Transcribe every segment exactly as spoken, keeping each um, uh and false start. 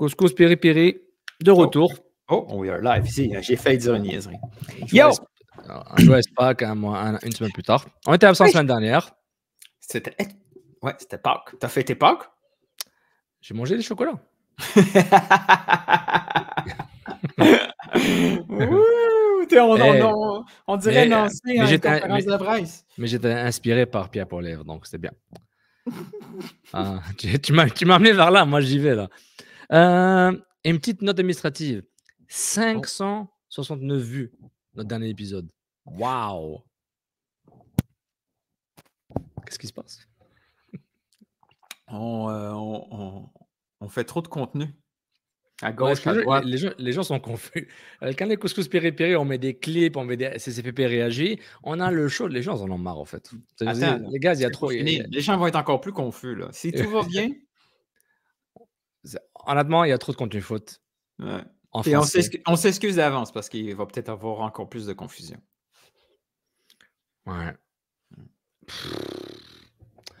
Couscous piri-piri, de retour. Oh, oh, we are live ici. J'ai failli dire une niaiserie. Yo! Un joueur Pâques une semaine plus tard. On était absents la semaine dernière. C'était ouais, c'était Pâques. T'as fêté Pâques? J'ai mangé des chocolats. Ouh, on, hey, on, on dirait Nancy en conférence de presse. Mais j'étais inspiré par Pierre Paulèvre, donc c'était bien. Ah, tu tu m'as amené vers là, moi j'y vais là. Euh, et une petite note administrative. cinq cent soixante-neuf vues, notre dernier épisode. Waouh! Qu'est-ce qui se passe? On, euh, on, on, on fait trop de contenu. À gauche, ouais, à droite. Les, les, gens, les gens sont confus. Quand les couscous piri-piri, on met des clips, on met des C C P P réagir. On a le show. Les gens en ont marre, en fait. Attends, dire, les gars, il y a trop. Y a, y a... Les gens vont être encore plus confus, là. Si tout va bien. Honnêtement, il y a trop de contenu faute. Ouais. Et on s'excuse d'avance parce qu'il va peut-être avoir encore plus de confusion. Ouais.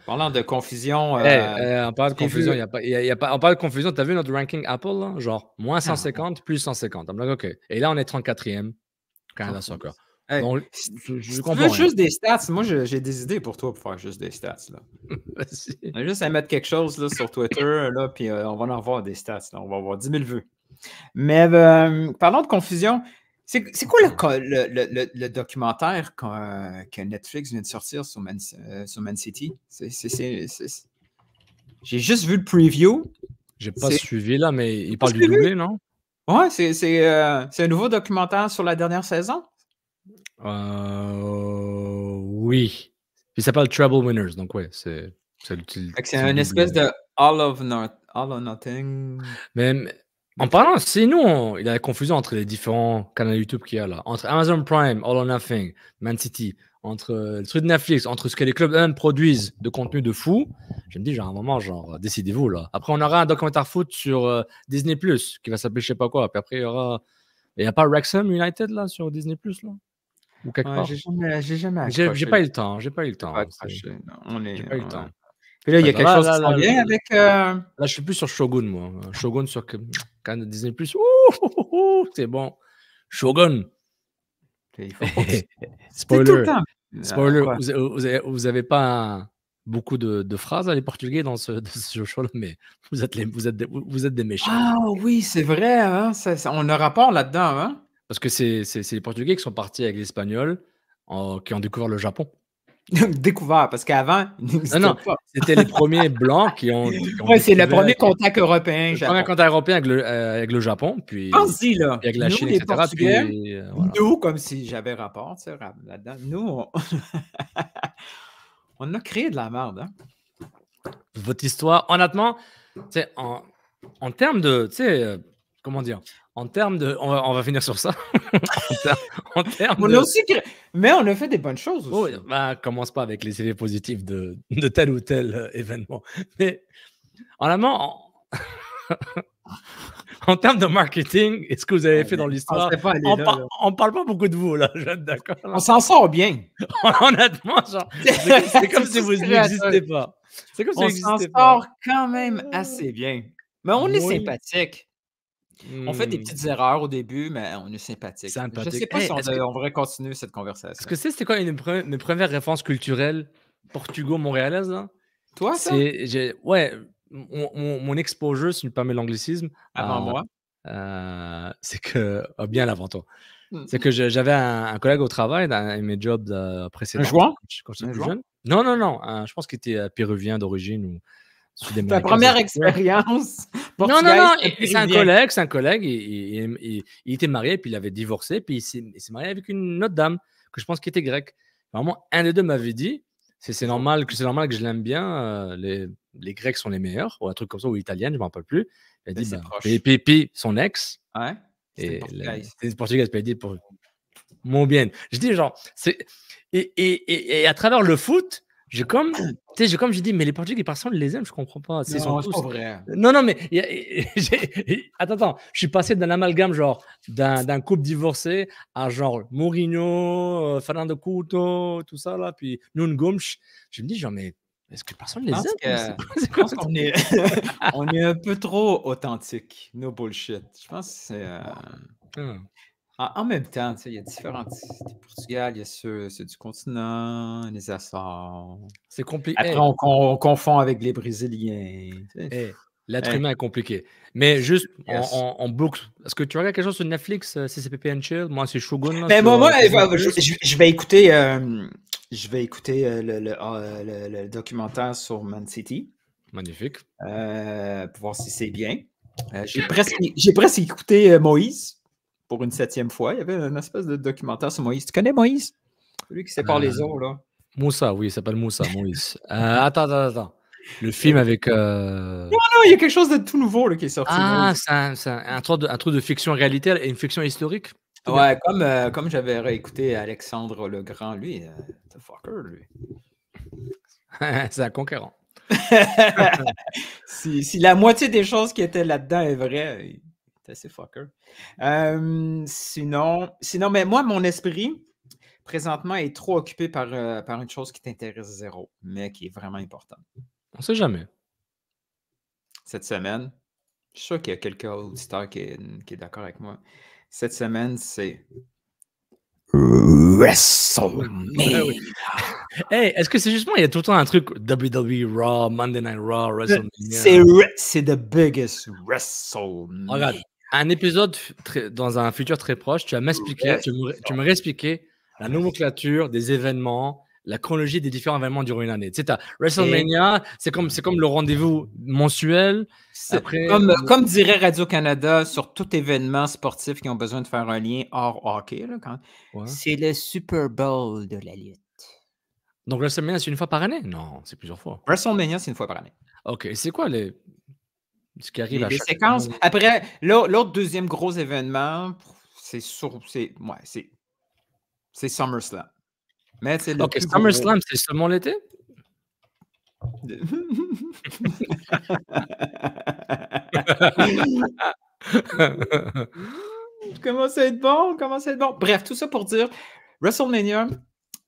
Parlant de confusion. Hey, euh, euh, on parle de confusion. Y a pas, y a, y a pas, on parle de confusion. T'as vu notre ranking Apple, là? Genre moins cent cinquante, ah. plus cent cinquante. I'm like, OK. Et là, on est trente-quatrième. Canada Soccer. Hey, donc, je, je si tu veux juste des stats, moi j'ai des idées pour toi pour faire juste des stats. Là. On a juste à mettre quelque chose là, sur Twitter, là, puis euh, on va en avoir des stats. Là. On va avoir dix mille vues. Mais euh, parlons de confusion. C'est quoi le, le, le, le documentaire qu que Netflix vient de sortir sur Man, euh, sur Man City? J'ai juste vu le preview. J'ai pas suivi là, mais il parle du doublé, non? Ouais, c'est euh, un nouveau documentaire sur la dernière saison. Euh, oui. Il s'appelle Treble Winners, donc ouais, c'est... C'est une espèce de all of not, all or nothing. Mais en parlant, c'est nous, on, il y a la confusion entre les différents canaux YouTube qu'il y a là. Entre Amazon Prime, All or Nothing, Man City, entre le truc de Netflix, entre ce que les clubs eux-mêmes produisent de contenu de fou. Je me dis, genre, à un moment, genre, décidez-vous là. Après, on aura un documentaire foot sur euh, Disney plus, qui va s'appeler je sais pas quoi. Puis après, il y aura... Il n'y a pas Wrexham United là, sur Disney plus, là? Ou quelque ouais, part. J'ai jamais, j'ai jamais j'ai pas eu le temps, j'ai pas eu le temps. J'ai pas eu le temps. Puis là, il y a quelque là, chose là, qui s'en vient avec... Euh... Là, je suis plus sur Shogun, moi. Shogun sur Canal Disney plus. C'est bon. Shogun. Spoiler. Tout le temps. Spoiler. Ah, ouais. Vous n'avez vous vous pas beaucoup de, de phrases, les Portugais, dans ce, ce show-là, mais vous êtes, les, vous, êtes des, vous êtes des méchants. Ah oui, c'est vrai. Hein? Ça, ça, on a rapport là-dedans, hein? Parce que c'est les Portugais qui sont partis avec les Espagnols, en, qui ont découvert le Japon. Découvert, parce qu'avant, ils n'existaient pas. C'était les premiers blancs qui ont... ont oui, c'est le premier contact européen. Le premier contact européen avec le, euh, avec le Japon, puis, puis avec la nous, Chine, et cetera. Portugais, puis, euh, voilà. Nous, comme si j'avais rapport, tu sais, là-dedans, nous, on... on a créé de la merde. Hein? Votre histoire, honnêtement, en, en termes de... Euh, comment dire? En termes de... On va, on va finir sur ça. en termes, en termes on de... a aussi créé... Mais on a fait des bonnes choses aussi. Oh, bah, commence pas avec les effets positifs de, de tel ou tel euh, événement. Mais en amont, en... en termes de marketing, est-ce que vous avez fait dans l'histoire? On ne par... parle pas beaucoup de vous, là. D'accord. On s'en sort bien. Honnêtement, genre... c'est comme si vous n'existez pas. C'est comme si on s'en sort quand même assez bien. Mais on oui. est sympathique. On fait des petites erreurs au début, mais on est sympathique. sympathique. Je ne sais pas hey, si on, de, que... on devrait continuer cette conversation. Est-ce que c'était quoi une pre... mes premières références culturelles portugo-montréalaises? Toi, ça? Ouais, mon, mon, mon exposure, si tu me permets l'anglicisme. Avant euh, moi? Euh, c'est que... Oh, bien avant toi. Mm. C'est que j'avais un, un collègue au travail, dans mes jobs euh, précédents. Un jouant? Quand j'étais plus jeune. Non, non, non. Euh, je pense qu'il était euh, péruvien d'origine ou... Ta première expérience. Non, non, non. C'est un collègue, c'est un collègue. Il, il, il, il était marié, puis il avait divorcé, puis il s'est marié avec une autre dame que je pense qui était grecque. Vraiment, un des deux m'avait dit, c'est normal que c'est normal que je l'aime bien. Euh, les, les Grecs sont les meilleurs, ou un truc comme ça, ou italienne, je m'en rappelle plus. Il a dit, bah, et puis, puis son ex. Ouais. Et les Portugais, il a dit pour mon bien. Je dis genre, c'est et, et, et, et à travers le foot. J'ai comme, comme j'ai dit, mais les Portugais, personne ne les aime, je comprends pas. C'est non, tous... vrai. Non, non, mais y a, y a, y, attends, attends, je suis passé d'un amalgame genre d'un couple divorcé à genre Mourinho, Fernando Couto, tout ça là, puis Nuno Gomes. Je me dis genre, mais Est-ce que personne les aime? Je pense qu'on est... on est un peu trop authentique, no bullshit. Je pense que c'est... Euh... Hmm. En, en même temps, il y a différents... Du Portugal, il y a ceux, ceux du continent, les Açores. C'est compliqué. Après, hey. on, on, on confond avec les Brésiliens. Hey. L'être hey. humain est compliqué. Mais juste, yes. on, on, on boucle. Est-ce que tu regardes quelque chose sur Netflix, C C P P and Chill? Moi, c'est Shogun. Mais bon, moi, euh, je, je, je vais écouter... Euh... Je vais écouter le, le, le, le documentaire sur Man City. Magnifique. Euh, pour voir si c'est bien. Euh, J'ai presque, presque écouté Moïse pour une septième fois. Il y avait une espèce de documentaire sur Moïse. Tu connais Moïse? Celui qui sépare euh, les eaux, là. Moussa, oui, il s'appelle Moussa, Moïse. euh, attends, attends, attends. Le film avec... Euh... Non, non, il y a quelque chose de tout nouveau là, qui est sorti. Ah, c'est un, un, un truc de, de fiction-réalité et une fiction historique? Tout ouais, bien. comme, euh, comme j'avais réécouté Alexandre le Grand, lui, euh, the fucker, lui. C'est un conquérant. si, si la moitié des choses qui étaient là-dedans est vraie, c'est assez fucker. Euh, sinon, sinon, mais moi, mon esprit, présentement, est trop occupé par, euh, par une chose qui t'intéresse zéro, mais qui est vraiment importante. On ne sait jamais. Cette semaine, je suis sûr qu'il y a quelques auditeurs qui est, qui est d'accord avec moi. Cette semaine, c'est WrestleMania. Hey, est-ce que c'est justement, il y a tout le temps un truc W W E Raw, Monday Night Raw, WrestleMania? C'est the biggest WrestleMania. Regarde, un épisode très, dans un futur très proche, tu vas m'expliquer, tu, tu me réexpliquer la nomenclature des événements, la chronologie des différents événements durant une année. Tu sais, t'as WrestleMania, c'est comme, comme le rendez-vous mensuel. Après, comme, on... comme dirait Radio-Canada sur tout événement sportif qui ont besoin de faire un lien hors hockey. Quand... Ouais. C'est le Super Bowl de la lutte. Donc WrestleMania, c'est une fois par année? Non, c'est plusieurs fois. WrestleMania, c'est une fois par année. OK, c'est quoi les... ce qui arrive les, à les chaque séquences? Année? Après, l'autre deuxième gros événement, c'est sur... c'est ouais, SummerSlam. Mais ok, SummerSlam, c'est seulement l'été? Comment ça va être bon? Comment ça va être bon? Bref, tout ça pour dire, WrestleMania,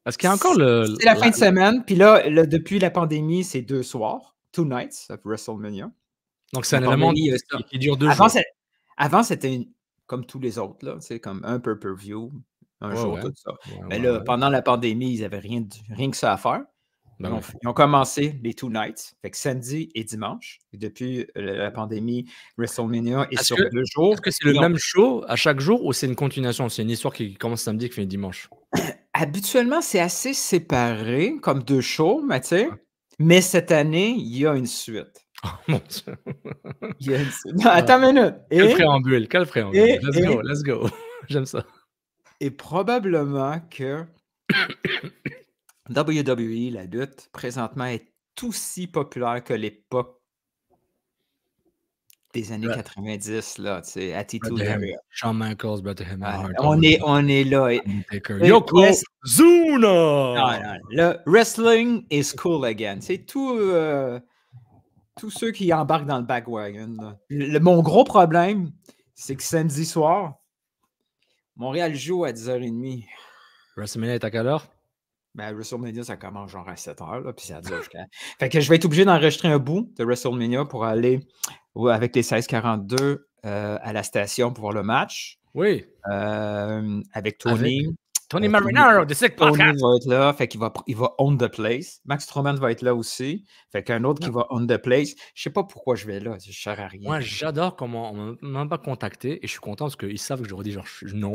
parce qu'il y a encore le... C'est la fin de semaine, puis là, le, depuis la pandémie, c'est deux soirs, two nights of WrestleMania. Donc c'est un événement qui, qui dure deux avant, jours. Avant, c'était comme tous les autres, là, c'est comme un pay-per-view. Un ouais, jour, ouais. tout ça. Ouais, mais ouais, là, ouais. pendant la pandémie, ils n'avaient rien, rien que ça à faire. Ben ils, ont, ouais. ils ont commencé les two nights, fait que samedi et dimanche. Et depuis la pandémie, WrestleMania est, est sur que, deux jours. Est-ce que c'est le ont... même show à chaque jour ou c'est une continuation? C'est une histoire qui commence samedi et qui finit dimanche? Habituellement, c'est assez séparé comme deux shows, Mathieu. Ouais. Mais cette année, il y a une suite. Oh mon Dieu! Il y a une suite. Non, attends une minute. Quel et... préambule, quel préambule. Et... Let's go, et... let's go. J'aime ça. Et probablement que W W E, la lutte, présentement, est aussi populaire que l'époque des années ouais. quatre-vingt-dix, là, tu sais, Attitude Era. Shawn Michaels, Bretton Hart. On est, on est là. Et, et Yokozuna! Non, non, le wrestling is cool again. C'est tout... Euh, tous ceux qui embarquent dans le bagwagon. Là. Le, mon gros problème, c'est que samedi soir... Montréal joue à dix heures trente. WrestleMania est à quelle heure? Ben, WrestleMania, ça commence genre à sept heures, là, puis ça dure jusqu'à... Fait que je vais être obligé d'enregistrer un bout de WrestleMania pour aller avec les seize quarante-deux euh, à la station pour voir le match. Oui. Euh, avec Tony. Avec... Tony euh, Marinaro, de Sick Podcast. Tony va être là, fait qu'il va, il va own the place. Max Strowman va être là aussi. Fait qu'un autre ouais. qui va own the place. Je sais pas pourquoi je vais là, je ne sers à rien. Moi, j'adore comment on ne m'a pas contacté et je suis content parce qu'ils savent que je redis genre non.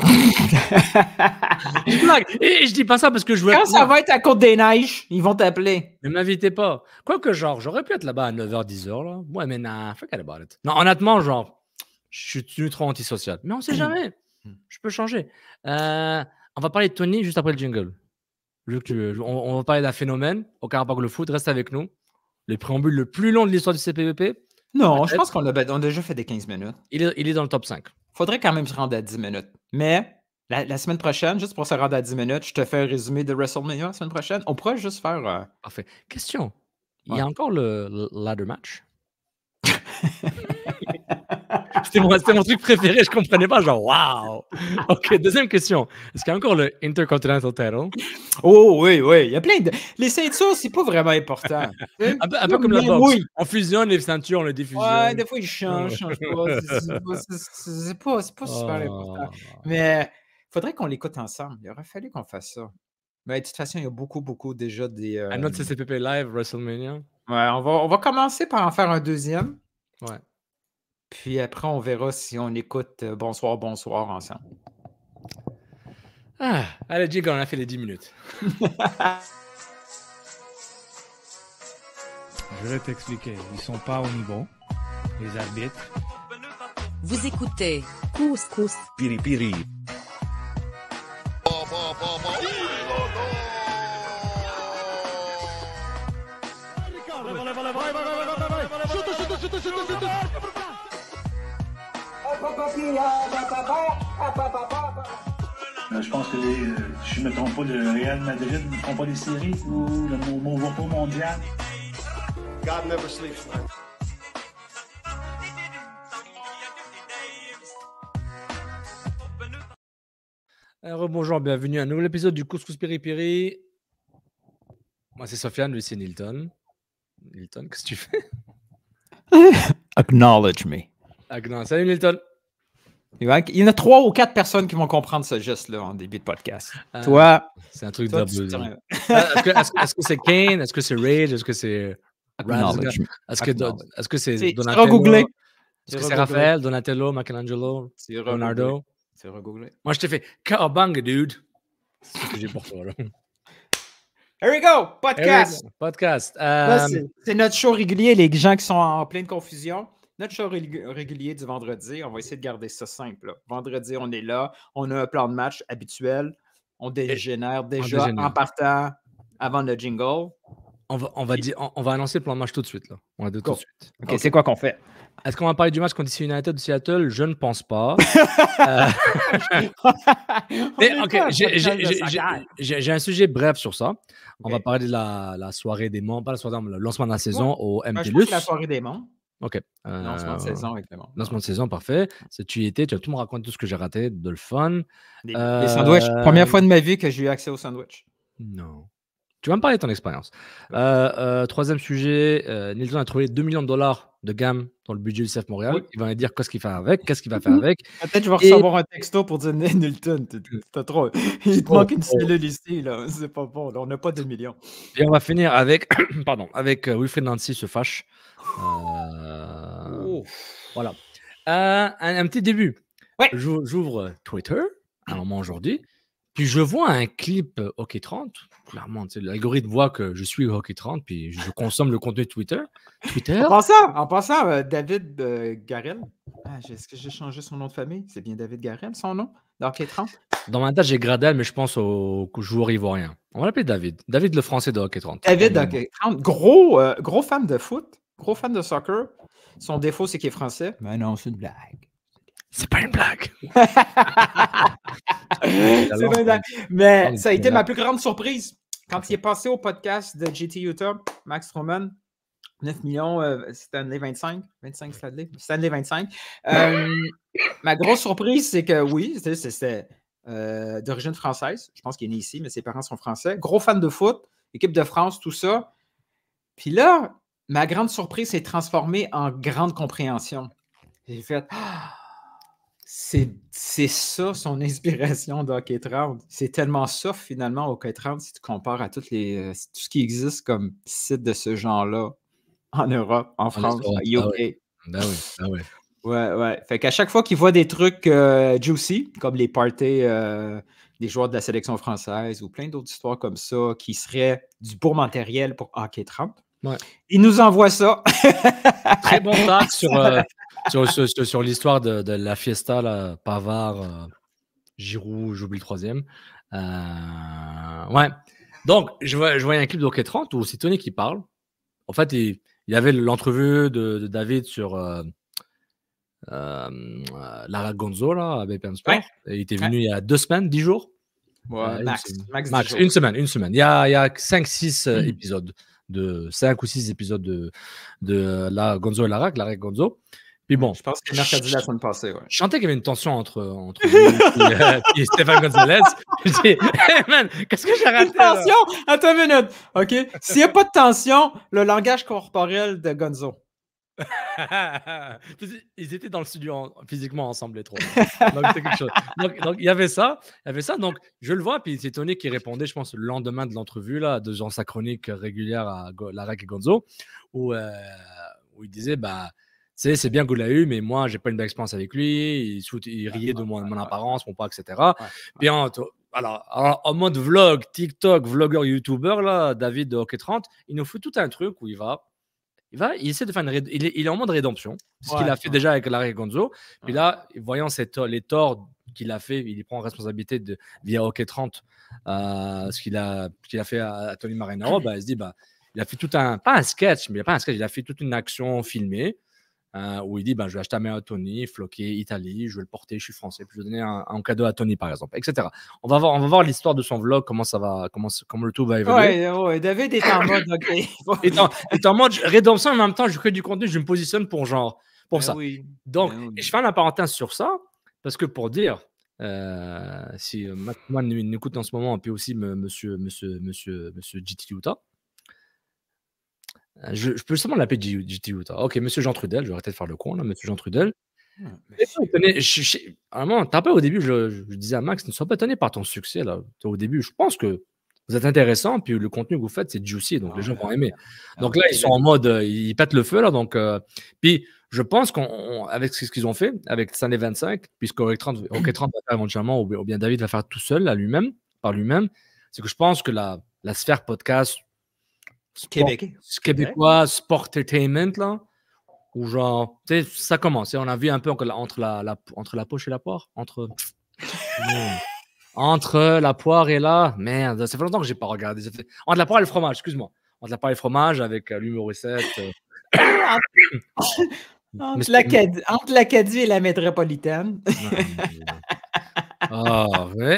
Et je dis pas ça parce que je veux... Quand ça va être à Côte-des-Neiges, ils vont t'appeler. Ne m'invitez pas. Quoique genre, j'aurais pu être là-bas à neuf heures, dix heures. Là. Ouais, mais non, forget about it. Non, honnêtement, genre, je suis trop antisocial. Mais on sait jamais. Je peux changer. Euh... On va parler de Tony juste après le jingle. Je, je, on, on va parler d'un phénomène. Aucun rapport avec le foot. Reste avec nous. Le préambule le plus long de l'histoire du C P P P. Non, je pense qu'on a, on a déjà fait des quinze minutes. Il est, il est dans le top cinq. Faudrait quand même se rendre à dix minutes. Mais la, la semaine prochaine, juste pour se rendre à dix minutes, je te fais un résumé de WrestleMania la semaine prochaine. On pourrait juste faire... Euh... Parfait. Question. Ouais. Il y a encore le, le ladder match? C'était mon, mon truc préféré, je comprenais pas, genre waouh. Ok, deuxième question. Est-ce qu'il y a encore le Intercontinental Title? Oh oui, oui, il y a plein de... Les ceintures, c'est pas vraiment important. un, peu, un peu comme la boxe. Oui. On fusionne les ceintures, on les diffuse. Ouais, des fois ils changent, ils changent pas. C'est pas, pas super oh. important. Mais il faudrait qu'on l'écoute ensemble. Il aurait fallu qu'on fasse ça. Mais de toute façon, il y a beaucoup, beaucoup déjà des... Euh... Un autre C C P P Live, WrestleMania. Ouais, on va, on va commencer par en faire un deuxième. Ouais. Puis après, on verra si on écoute euh, Bonsoir, Bonsoir ensemble. Ah, allez, Jig, on a fait les dix minutes. Je vais t'expliquer. Ils sont pas au niveau. Les arbitres. Vous écoutez Couscous Piripiri. Oh, oh, oh, oh. Je pense que les, je ne me trompe pas, le Real Madrid ne font pas des séries ou le Mouvement mondial. God never sleeps. Alors, bonjour, bienvenue à un nouvel épisode du Couscous Piri-Piri. Moi, c'est Sofiane, lui, c'est Nilton. Nilton, qu'est-ce que tu fais? Acknowledge me. Acknowledge. Salut, Nilton. Il y en a trois ou quatre personnes qui vont comprendre ce geste-là en début de podcast. Euh, toi, c'est un truc d'abus. Est-ce que c'est Kane? Est-ce que c'est Rage? Est-ce que c'est... Est-ce que est-ce que c'est Donatello? Est-ce que c'est Raphaël, Donatello, Michelangelo, Leonardo? C'est regooglé. Moi, je t'ai fait Cowabunga, dude. C'est ce que j'ai pour toi, là. Here we go! Podcast! We go. Podcast. Um... C'est notre show régulier, les gens qui sont en pleine confusion. Notre show régulier du vendredi, on va essayer de garder ça simple. Là. Vendredi, on est là, on a un plan de match habituel, on dégénère déjà on dégénère. en partant avant le jingle. On va, on, va dire, on, on va annoncer le plan de match tout de suite. Là. On va de tout de suite. OK, okay. C'est quoi qu'on fait? Est-ce qu'on va parler du match contre D C United de Seattle? Je ne pense pas. euh... okay, j'ai un sujet bref sur ça. Okay. On va parler de la, la soirée des monts, pas la soirée, le lancement de la saison oh. au M P L U S. Ben, la soirée des monts. OK. Euh, lancement de saison, exactement. Lancement de saison, parfait. Si tu y étais, tu vas tout me raconter tout ce que j'ai raté, de le fun. Les, euh, les sandwichs. Première fois de ma vie que j'ai eu accès aux sandwichs. Non. Tu vas me parler de ton expérience. Ouais. Euh, euh, troisième sujet, euh, Nilton a trouvé deux millions de dollars de gamme dans le budget du C F Montréal. Oui. Il va me dire qu'est-ce qu'il fait avec, qu'est-ce qu'il va faire avec. Peut-être que je vais Et... recevoir un texto pour dire Nilton, t'as trop. Il te oh, manque une oh. cellule ici, là. C'est pas bon, là. On n'a pas deux millions. Et on va finir avec, pardon, avec Wilfred Nancy se fâche. Euh, oh. Voilà. Euh, un, un petit début. Ouais. J'ouvre Twitter à un moment aujourd'hui, puis je vois un clip Hockey trente. Clairement, l'algorithme voit que je suis Hockey trente, puis je consomme le contenu de Twitter. Twitter. En passant, en passant euh, David euh, Garrel. Ah, est-ce que j'ai changé son nom de famille? C'est bien David Garrel, son nom? Dans Hockey trente? Dans ma tête, j'ai Gradel, mais je pense au joueur ivoirien. On va l'appeler David. David, le français de Hockey trente. David de Hockey trente. Gros, euh, gros fan de foot. Gros fan de soccer. Son défaut, c'est qu'il est français. Mais non, c'est une blague. C'est pas une blague. C'est dingue. Mais ça a été ma plus grande surprise. Quand il est passé au podcast de G T Utah, Max Roman, neuf millions, euh, Stanley vingt-cinq. vingt-cinq Stanley. Stanley vingt-cinq. Euh, ma grosse surprise, c'est que oui, c'est euh, d'origine française. Je pense qu'il est né ici, mais ses parents sont français. Gros fan de foot, équipe de France, tout ça. Puis là, ma grande surprise s'est transformée en grande compréhension. J'ai fait ah, c'est ça son inspiration de Hockey trente. C'est tellement ça, finalement, Hockey trente, si tu compares à toutes les, tout ce qui existe comme site de ce genre-là en Europe, en France, en U K. Ben oui, ben oui. Ouais, ouais. Fait qu'à chaque fois qu'il voit des trucs euh, juicy, comme les parties euh, des joueurs de la sélection française ou plein d'autres histoires comme ça qui seraient du beau matériel pour Hockey trente. Ouais. Il nous envoie ça. Très bon tac sur, euh, sur, sur, sur, sur l'histoire de, de la Fiesta, là, Pavard, euh, Giroud, j'oublie le troisième. Euh, ouais. Donc, je, je voyais un clip d'Hockey trente où c'est Tony qui parle. En fait, il, il avait l'entrevue de, de David sur euh, euh, Lara Gonzo là, à B P M Sport. Ouais. Et il était venu ouais. il y a deux semaines, dix jours. Ouais, euh, max, une semaine. Max, max, une semaine, une semaine. Il y a, il y a cinq six euh, mm. épisodes. de cinq ou six épisodes de, de la Gonzo et Lara, Lara et Gonzo. Puis bon, je pense qu'il a mercredi la semaine passée. Ouais. Je sentais qu'il y avait une tension entre, entre lui et, euh, et Stéphane Gonzalez. Je dis, hey man, qu'est-ce que j'ai raté? Une tension? Attends une minute. OK. S'il n'y a pas de tension, le langage corporel de Gonzo. Ils étaient dans le studio en, physiquement ensemble, les trois. Donc, c'était quelque chose. Donc, donc, il y avait ça. Il y avait ça. Donc, je le vois. Puis, c'est Tony qui répondait, je pense, le lendemain de l'entrevue, là, de genre sa chronique régulière à Larac et Gonzo, où, euh, où il disait, bah, tu sais, c'est bien qu'on l'a eu, mais moi, j'ai pas une belle expérience avec lui. Il, shoot, il riait de mon, mon apparence, mon pas, et cetera. Puis, en, alors, alors, en mode vlog, TikTok, vlogueur, youtubeur, là, David de Hockey trente, il nous fout tout un truc où il va. Il, va, il essaie de faire une il est, il est en mode rédemption, ce ouais, qu'il a fait ouais. déjà avec Larry Gonzo. Puis là, voyant ses to les torts qu'il a fait, il prend responsabilité de, via Hockey trente, euh, ce qu'il a, qu'il a fait à, à Tony Marinaro. Bah, il se dit, bah, il a fait tout un, pas un sketch, mais pas un sketch, il a fait toute une action filmée euh, où il dit, bah, je vais acheter un maillot à Tony, floqué Italie, je vais le porter, je suis français, puis je vais donner un, un cadeau à Tony, par exemple, et cetera. On va voir, on va voir l'histoire de son vlog, comment ça va, comment, comment le tout va évoluer. Ouais, ouais, David est en mode, okay. est, en, est en mode rédemption, en même temps, je crée du contenu, je me positionne pour genre, pour ben ça. Oui. Donc, ben oui. je fais un parenthèse sur ça, parce que pour dire, euh, si Matt Moine nous écoute en ce moment, puis aussi monsieur, monsieur, monsieur, monsieur J T Utah. Je, je peux seulement l'appeler J T Utah. Ok, monsieur Jean Trudel, je vais arrêter de faire le con, là, monsieur Jean Trudel. Ah, vraiment, t'as pas au début, je, je disais à Max, ne sois pas étonné par ton succès, là. Au début, je pense que vous êtes intéressant, puis le contenu que vous faites, c'est juicy, donc ah, les gens ouais, vont aimer. Ouais, donc ouais, là, ils sont en mode, euh, ils pètent le feu, là. Donc, euh, puis, je pense qu'avec ce qu'ils ont fait, avec Sunday vingt-cinq, puisque Hockey trente va faire éventuellement, ou bien David va faire tout seul, là, lui-même, par lui-même, c'est que je pense que la, la sphère podcast, Sport, Québec. Québécois, sport entertainment, là, où genre, tu sais, ça commence. On a vu un peu entre la, la, entre la poche et la poire, entre, entre la poire et la, merde, ça fait longtemps que j'ai pas regardé. Ça fait... Entre la poire et le fromage, excuse-moi. Entre la poire et le fromage avec euh, l'humoriste. Euh... entre l'Acadie et la métropolitaine. Oh,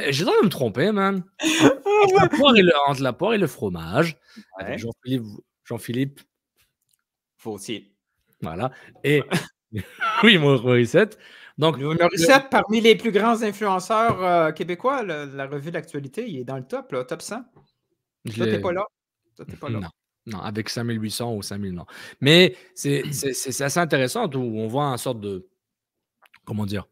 j'ai tendance à me tromper, man. Entre la poire et le, entre la poire et le fromage, ouais. Jean-Philippe, Jean-Philippe Fautier. Voilà. Et oui, Morissette. Donc, Morissette, le... parmi les plus grands influenceurs euh, québécois, le, la revue de l'actualité, il est dans le top, là, top cent. Toi, t'es pas là. Toi, t'es pas là. Non. Non, avec cinq mille huit cents ou cinq mille, non. Mais c'est assez intéressant où on voit un sorte de. Comment dire?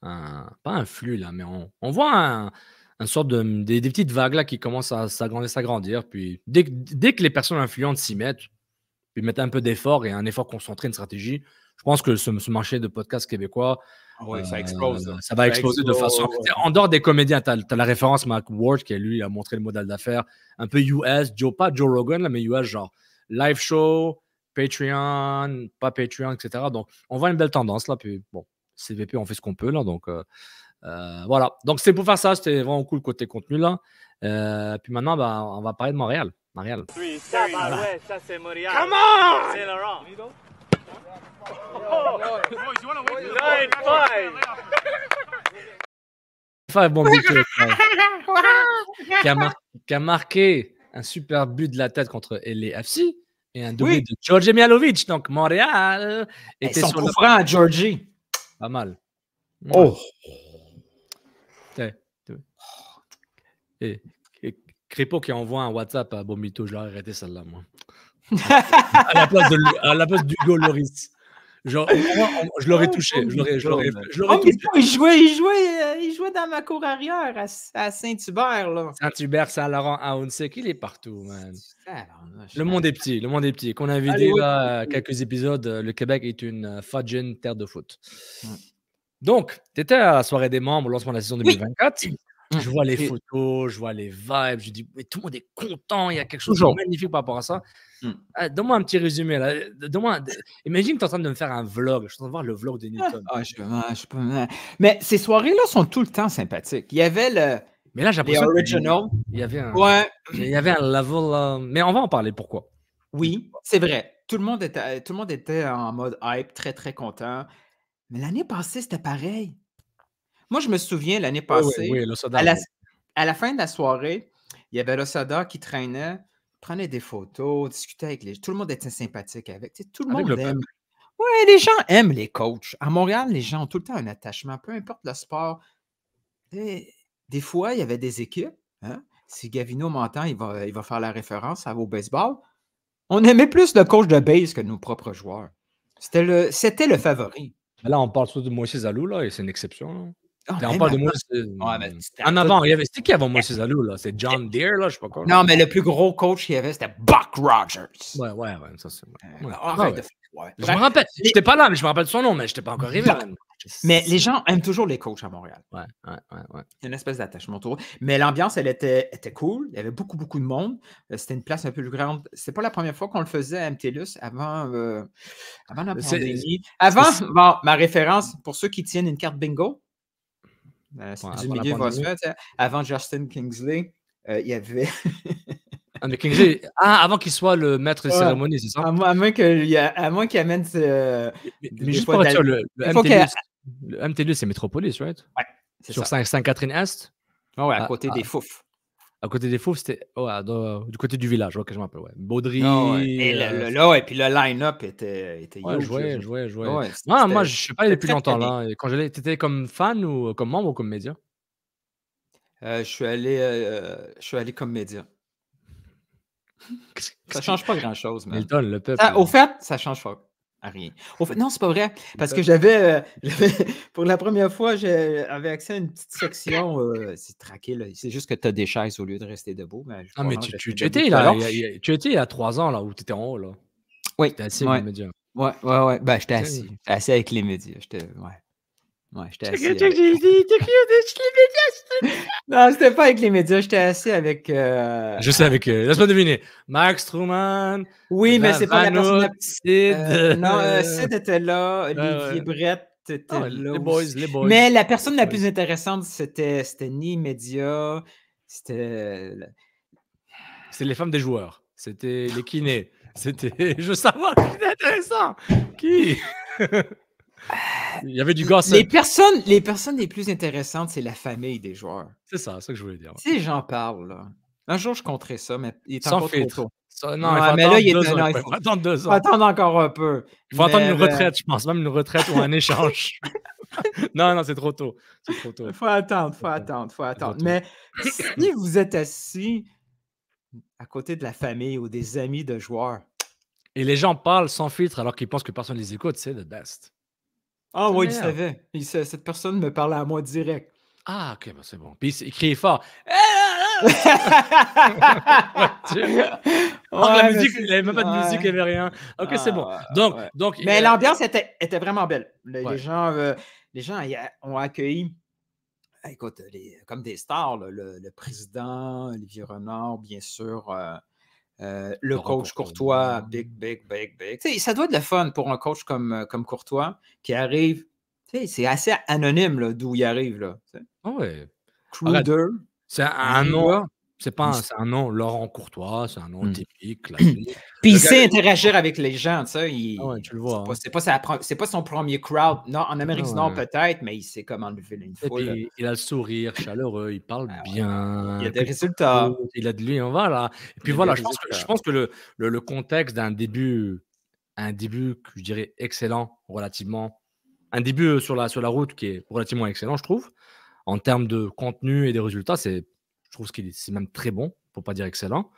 Un, pas un flux là, mais on, on voit un, un sorte de des, des petites vagues là qui commencent à s'agrandir, s'agrandir. Puis dès, dès que les personnes influentes s'y mettent, puis mettent un peu d'effort et un effort concentré, une stratégie, je pense que ce, ce marché de podcast québécois, ouais, euh, ça explose, euh, ça va ça exploser explose, de façon. Ouais. En dehors des comédiens, tu as, as la référence Mark Ward qui lui a montré le modèle d'affaires un peu U S, Joe, pas Joe Rogan là, mais U S genre live show, Patreon, pas Patreon, et cetera. Donc on voit une belle tendance là, puis bon. C V P, on fait ce qu'on peut là, donc euh, euh, voilà. Donc c'est pour faire ça, c'était vraiment cool côté contenu là. Euh, puis maintenant, bah, on va parler de Montréal. Montréal. Three, three. Voilà. Ouais, ça c'est Montréal. Come on! C'est Laurent. Enfin, bon but qui, a mar qui a marqué un super but de la tête contre L A F C et un doublé oui. de Georgie Mialovic. Donc Montréal était sur le front à Georgie. Pas mal. Oh! Ouais. Et, et Crépeau qui envoie un WhatsApp à Bomito, je l'ai arrêté celle-là, moi. à, la place de, à la place d'Hugo Loris. Genre, moi, on, je l'aurais touché. Je l'aurais oh, touché. Il jouait, il, jouait, il jouait dans ma cour arrière à, à Saint-Hubert. Saint-Hubert, Saint-Laurent, Aounsek, il est partout, man. Le monde est petit, le monde est petit. Qu'on a vu déjà quelques épisodes, le Québec est une fadjine terre de foot. Mm. Donc, tu étais à la soirée des membres, au lancement de la saison deux mille vingt-quatre. Oui. Je vois les Et... photos, je vois les vibes, je dis, mais tout le monde est content, il y a quelque chose Toujours. de magnifique par rapport à ça. Mm. Ah, donne-moi un petit résumé. Là. Donne-moi un... Imagine que tu es en train de me faire un vlog. Je suis en train de voir le vlog de Newton. Ah, je... Ah, je... Mais ces soirées-là sont tout le temps sympathiques. Il y avait le. Mais là, j'ai l'impression que original. Il y avait un. Ouais. Il y avait un level. Euh... Mais on va en parler. Pourquoi? Oui, c'est vrai. Tout le, monde était... tout le monde était en mode hype, très, très content. Mais l'année passée, c'était pareil. Moi, je me souviens l'année passée, oui, oui, oui, à, la, à la fin de la soirée, il y avait Losada qui traînait, prenait des photos, discutait avec les gens. Tout le monde était sympathique avec. Tout le avec monde le aime. Oui, les gens aiment les coachs. À Montréal, les gens ont tout le temps un attachement, peu importe le sport. Et des fois, il y avait des équipes. Hein? Si Gavino m'entend, il va, il va faire la référence à, au baseball. On aimait plus le coach de base que nos propres joueurs. C'était le, c'était le favori. Là, on parle surtout de Moïse Alou, là, et c'est une exception. Là. Oh, là, on parle de Moïse. Ouais, ben, en avant, il y avait. C'était qui avant Moïse Alou, là? C'est John Deere, là, je sais pas quoi. Là. Non, mais le plus gros coach qu'il y avait, c'était Buck Rogers. Ouais, ouais, ouais, ça c'est. Ouais. Ouais. Ah, ouais. De... ouais. Je me rappelle. Et... j'étais pas là, mais je me rappelle son nom, mais j'étais pas encore arrivé. Bah. Mais les gens aiment toujours les coachs à Montréal. Ouais, ouais, ouais, ouais. Une espèce d'attachement autour. Mais l'ambiance, elle était, était cool. Il y avait beaucoup, beaucoup de monde. C'était une place un peu plus grande. C'est pas la première fois qu'on le faisait à M T L U S avant, euh, avant la pandémie. Avant, bon, ma référence, pour ceux qui tiennent une carte bingo, euh, c'est ouais, du milieu Vosmet, avant Justin Kingsley, euh, il y avait... ah, mais Kingsley, ah, avant qu'il soit le maître des ouais. cérémonies, c'est ça? À moins, à moins qu'il qu amène... Euh, mais, mais juste pour être sûr, le, le M T L U S... Le M T deux, c'est Métropolis, right? Ouais, c'est ça. Sur Sainte-Catherine-Est? Oh ouais, à, à côté à, des Fouf. À côté des Fouf, c'était oh, du côté du village, ouais, que je m'appelle, ouais. Baudry. Oh, ouais. Et, euh, le, le, là, ouais, puis le line-up était, était ouais, joué, joué, joué. Ouais, ah, moi, je ne suis pas allé depuis longtemps. Là. Quand j'allais, tu étais comme fan ou comme membre ou comme média? Euh, je suis allé, euh, je suis allé comme média. Ça ne change pas grand-chose, mais. Milton, le peuple. Ça, au fait, ça ne change pas. À rien. Au fait, non, c'est pas vrai. Parce que j'avais, euh, pour la première fois, j'avais accès à une petite section. Euh, c'est tranquille. C'est juste que tu as des chaises au lieu de rester debout. Mais ah, mais tu, tu, tu, étais là, il y a, tu étais il y a trois ans là, où tu étais en haut. Là. Oui. Tu étais assis ouais. avec les médias. Oui, oui, oui. Ben, j'étais assis. J'étais assis avec les médias. J'étais, ouais. Ouais, j'étais assis. Avec... non, c'était pas avec les médias. J'étais assis avec. Euh... Je sais, avec. Euh, Laisse-moi deviner. Max Truman. Oui, mais c'est pas la personne. La... Sid. Euh, non, euh, Sid était là. Olivier euh... Brett était oh, là. Les boys, les boys. Mais la personne la plus intéressante, c'était ni médias. C'était. C'était les femmes des joueurs. C'était les kinés. C'était. Je veux savoir qui était intéressant. Qui? Il y avait du gossip. Les personnes, les personnes les plus intéressantes, c'est la famille des joueurs. C'est ça, c'est ça que je voulais dire. Tu sais, j'en parle, là. Un jour, je compterai ça, mais il est sans encore filtre. Trop tôt. Ça, non, ouais, il faut mais là, il, deux est... ans, non, il faut... faut attendre deux ans. Il faut attendre encore un peu. Il faut mais attendre une retraite, euh... je pense. Même une retraite ou un échange. non, non, c'est trop tôt. C'est trop tôt. Il faut attendre, il faut attendre, il faut attendre. Mais si vous êtes assis à côté de la famille ou des amis de joueurs... Et les gens parlent sans filtre alors qu'ils pensent que personne ne les écoute, c'est le best. Ah oui, il savait. Il, cette personne me parlait à moi direct. Ah, ok, ben c'est bon. Puis il criait fort. ouais, non, la musique, il n'y avait même pas de musique, il n'y avait rien. Ok, ah, c'est bon. Donc, ouais. donc, mais l'ambiance était, était vraiment belle. Les, ouais. les gens, euh, les gens y a, ont accueilli, écoute, les, comme des stars, là, le, le président, Olivier Renard, bien sûr, euh, euh, le bon, coach bon, Courtois, bon. big, big, big, big. T'sais, ça doit être le fun pour un coach comme, comme Courtois qui arrive. C'est assez anonyme d'où il arrive. Là, oh ouais. C'est un, un nom. C'est pas un, un nom Laurent Courtois, c'est un nom mm. typique. Puis il sait interagir avec les gens. Il, oh ouais, tu le vois. C'est pas, hein. pas, pas son premier crowd. Non, en Amérique oh du Nord, ouais. peut-être, mais il sait comment le faire une fois. Il, il a le sourire chaleureux, il parle ah, bien. Il a des résultats. Il a de lui, on va là. Et puis voilà, je pense, que, je pense que le, le, le contexte d'un début, un début, je dirais, excellent, relativement. Un début sur la, sur la route qui est relativement excellent, je trouve. En termes de contenu et des résultats, c'est. Je trouve que c'est même très bon, pour ne pas dire excellent.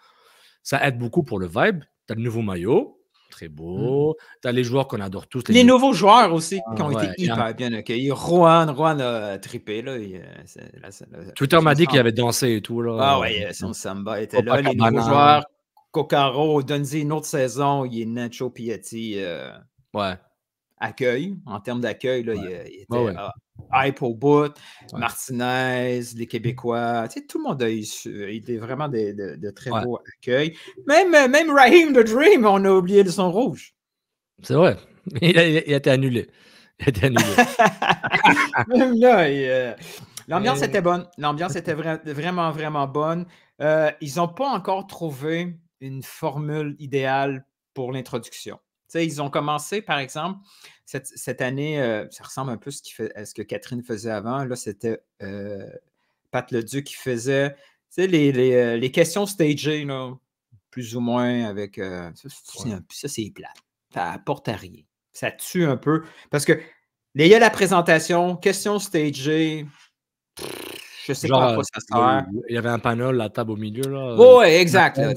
Ça aide beaucoup pour le vibe. Tu as le nouveau maillot, très beau. Mm. Tu as les joueurs qu'on adore tous. Les, les nouveaux joueurs aussi ah, qui ont ouais, été hyper un... bien accueillis. Rouen, Rouen a trippé. Là, il, là, là, Twitter m'a dit qu'il avait dansé et tout. Là. Ah oui, son samba était Copa là. Cabana. Les nouveaux joueurs, Coccaro, Donzi, une autre saison, il y a Nacho Piatti. Euh... Ouais. Accueil, en termes d'accueil, ouais. il, il était ouais, ouais. Uh, hype au bout, ouais. Martinez, les Québécois, tu sais, tout le monde a eu il vraiment des, de, de très ouais. beaux accueils. Même, même Raheem the Dream, on a oublié le son rouge. C'est vrai, il a, il a été annulé. Il a été annulé. même là, l'ambiance euh, était bonne. L'ambiance était vra vraiment, vraiment bonne. Euh, ils n'ont pas encore trouvé une formule idéale pour l'introduction. T'sais, ils ont commencé, par exemple, cette, cette année, euh, ça ressemble un peu à ce, qui fait, à ce que Catherine faisait avant. Là, c'était euh, Pat Leduc qui faisait les, les, les questions stagées, là, plus ou moins avec... Euh, ça, c'est plate. Ça apporte à rien. ça tue un peu. Parce que il y a la présentation, question stagée, je sais pas à quoi ça sert. Il y avait un panel, la table au milieu. Là, oh, ouais, exact. Là,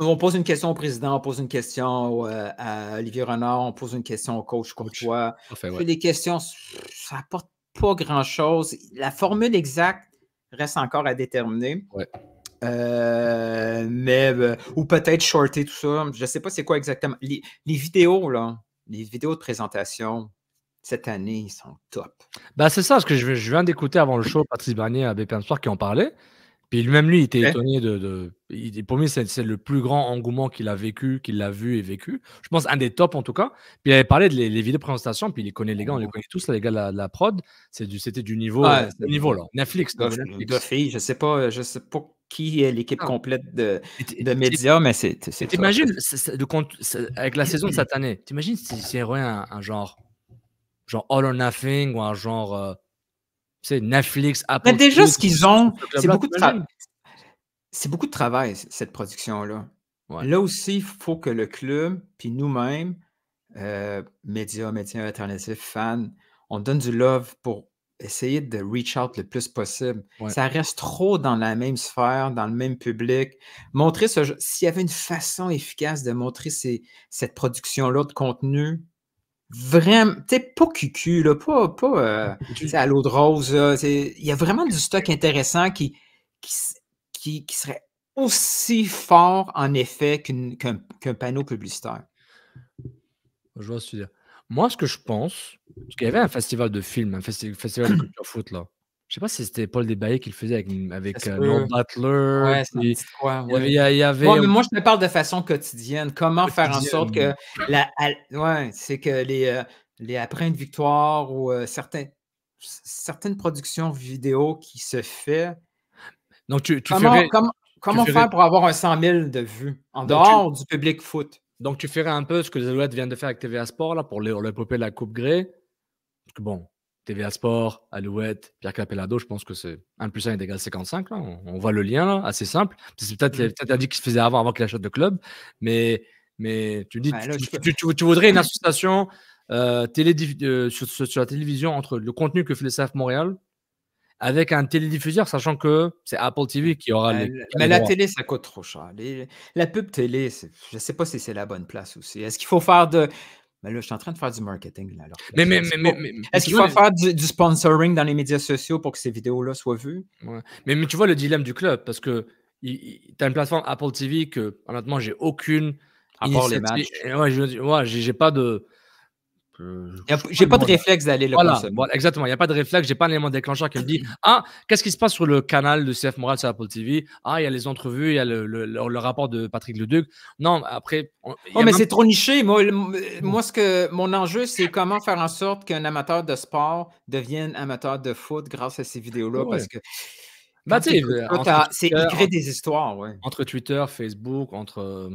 on pose une question au président, on pose une question euh, à Olivier Renard, on pose une question au coach Courtois. Enfin, ouais. Les questions, ça n'apporte pas grand-chose. La formule exacte reste encore à déterminer. Ouais. Euh, mais, euh, ou peut-être shorter tout ça. Je ne sais pas c'est quoi exactement. Les, les vidéos, là, les vidéos de présentation, cette année, ils sont top. Ben, c'est ça, ce que je, je viens d'écouter avant le show, Patrice Bernier à B P M Sport qui en parlait. Puis même lui, il était ouais. étonné de... de il, pour lui, c'est le plus grand engouement qu'il a vécu, qu'il a vu et vécu. Je pense un des tops, en tout cas. Puis il avait parlé de les, les vidéos de présentation, puis il les connaît, les gars, on les connaît tous, les gars de la, la prod. C'était du, du niveau, ah, euh, niveau là. Netflix. De, Netflix. De filles, je ne sais pas, je sais pas qui est l'équipe complète de, de médias, mais c'est... T'imagines, avec la saison de cette année, t'imagines s'il y aurait un, un genre... genre All or Nothing ou un genre euh, tu sais, Netflix, Apple. Mais déjà, ce qu'ils ont, c'est beaucoup, beaucoup de travail, cette production-là. Ouais. Là aussi, il faut que le club, puis nous-mêmes, euh, médias, médias alternatifs, fans, on donne du love pour essayer de reach out le plus possible. Ouais. Ça reste trop dans la même sphère, dans le même public. Montrer ce... S'il y avait une façon efficace de montrer ces, cette production-là de contenu, vraiment, tu sais, pas cucu, là, pas, pas euh, à l'eau de rose. Il y a vraiment du stock intéressant qui, qui, qui, qui serait aussi fort, en effet, qu'un qu qu panneau publicitaire. Je vois ce que tu veux dire. Moi, ce que je pense, parce qu'il y avait un festival de films, un festi festival de culture foot, là. Je sais pas si c'était Paul Desbaillés qui le faisait avec, avec euh, Lord Butler. Ouais, puis, quoi, ouais. Il y avait, il y avait... Ouais, mais moi, je te parle de façon quotidienne. Comment quotidienne. Faire en sorte que... La, ouais, c'est que les, les après une victoire ou euh, certains, certaines productions vidéo qui se fait... Donc, tu, tu Comment, ferais, comment, comment tu faire ferais... pour avoir un cent mille de vues en donc, dehors tu... du public foot? Donc, tu ferais un peu ce que les Alouettes viennent de faire avec T V A Sport là, pour l'épopée de la Coupe Grey. Parce que bon... T V A Sport, Alouette, Pierre Capelado, je pense que c'est un plus un égale cinquante-cinq. Là. On, on voit le lien, là, assez simple. C'est peut-être peut-être dit qu'il se faisait avant, avant qu'il achète le club. Mais, mais tu dis, ouais, là, tu, je... tu, tu, tu voudrais une association euh, télé, euh, sur, sur, sur la télévision entre le contenu que fait le C F Montréal avec un télédiffuseur, sachant que c'est Apple T V qui aura euh, les. Mais la droits. Télé, ça coûte trop cher. Les, la pub télé, je ne sais pas si c'est la bonne place aussi. Est-ce qu'il faut faire de. Mais là, je suis en train de faire du marketing. Là, alors mais, mais, mais, mais, mais est-ce qu'il faut mais... faire du, du sponsoring dans les médias sociaux pour que ces vidéos-là soient vues? Ouais. Mais, mais tu vois le dilemme du club, parce que tu as une plateforme Apple T V que, honnêtement, j'ai aucune... À part les matchs. Ouais, j'ai ouais, pas de... Euh, j'ai pas, pas de réflexe d'aller le voilà, consommer. Voilà, exactement, il n'y a pas de réflexe, j'ai pas un élément déclencheur qui me dit « Ah, qu'est-ce qui se passe sur le canal de C F Montréal sur Apple T V? Ah, il y a les entrevues, il y a le, le, le, le rapport de Patrick Leduc. » Non, après... On, oh, mais même... c'est trop niché. Moi, le, moi ce que, mon enjeu, c'est comment faire en sorte qu'un amateur de sport devienne amateur de foot grâce à ces vidéos-là, ouais. Parce que... Bah, tu sais, il crée des histoires, ouais. Entre Twitter, Facebook, entre...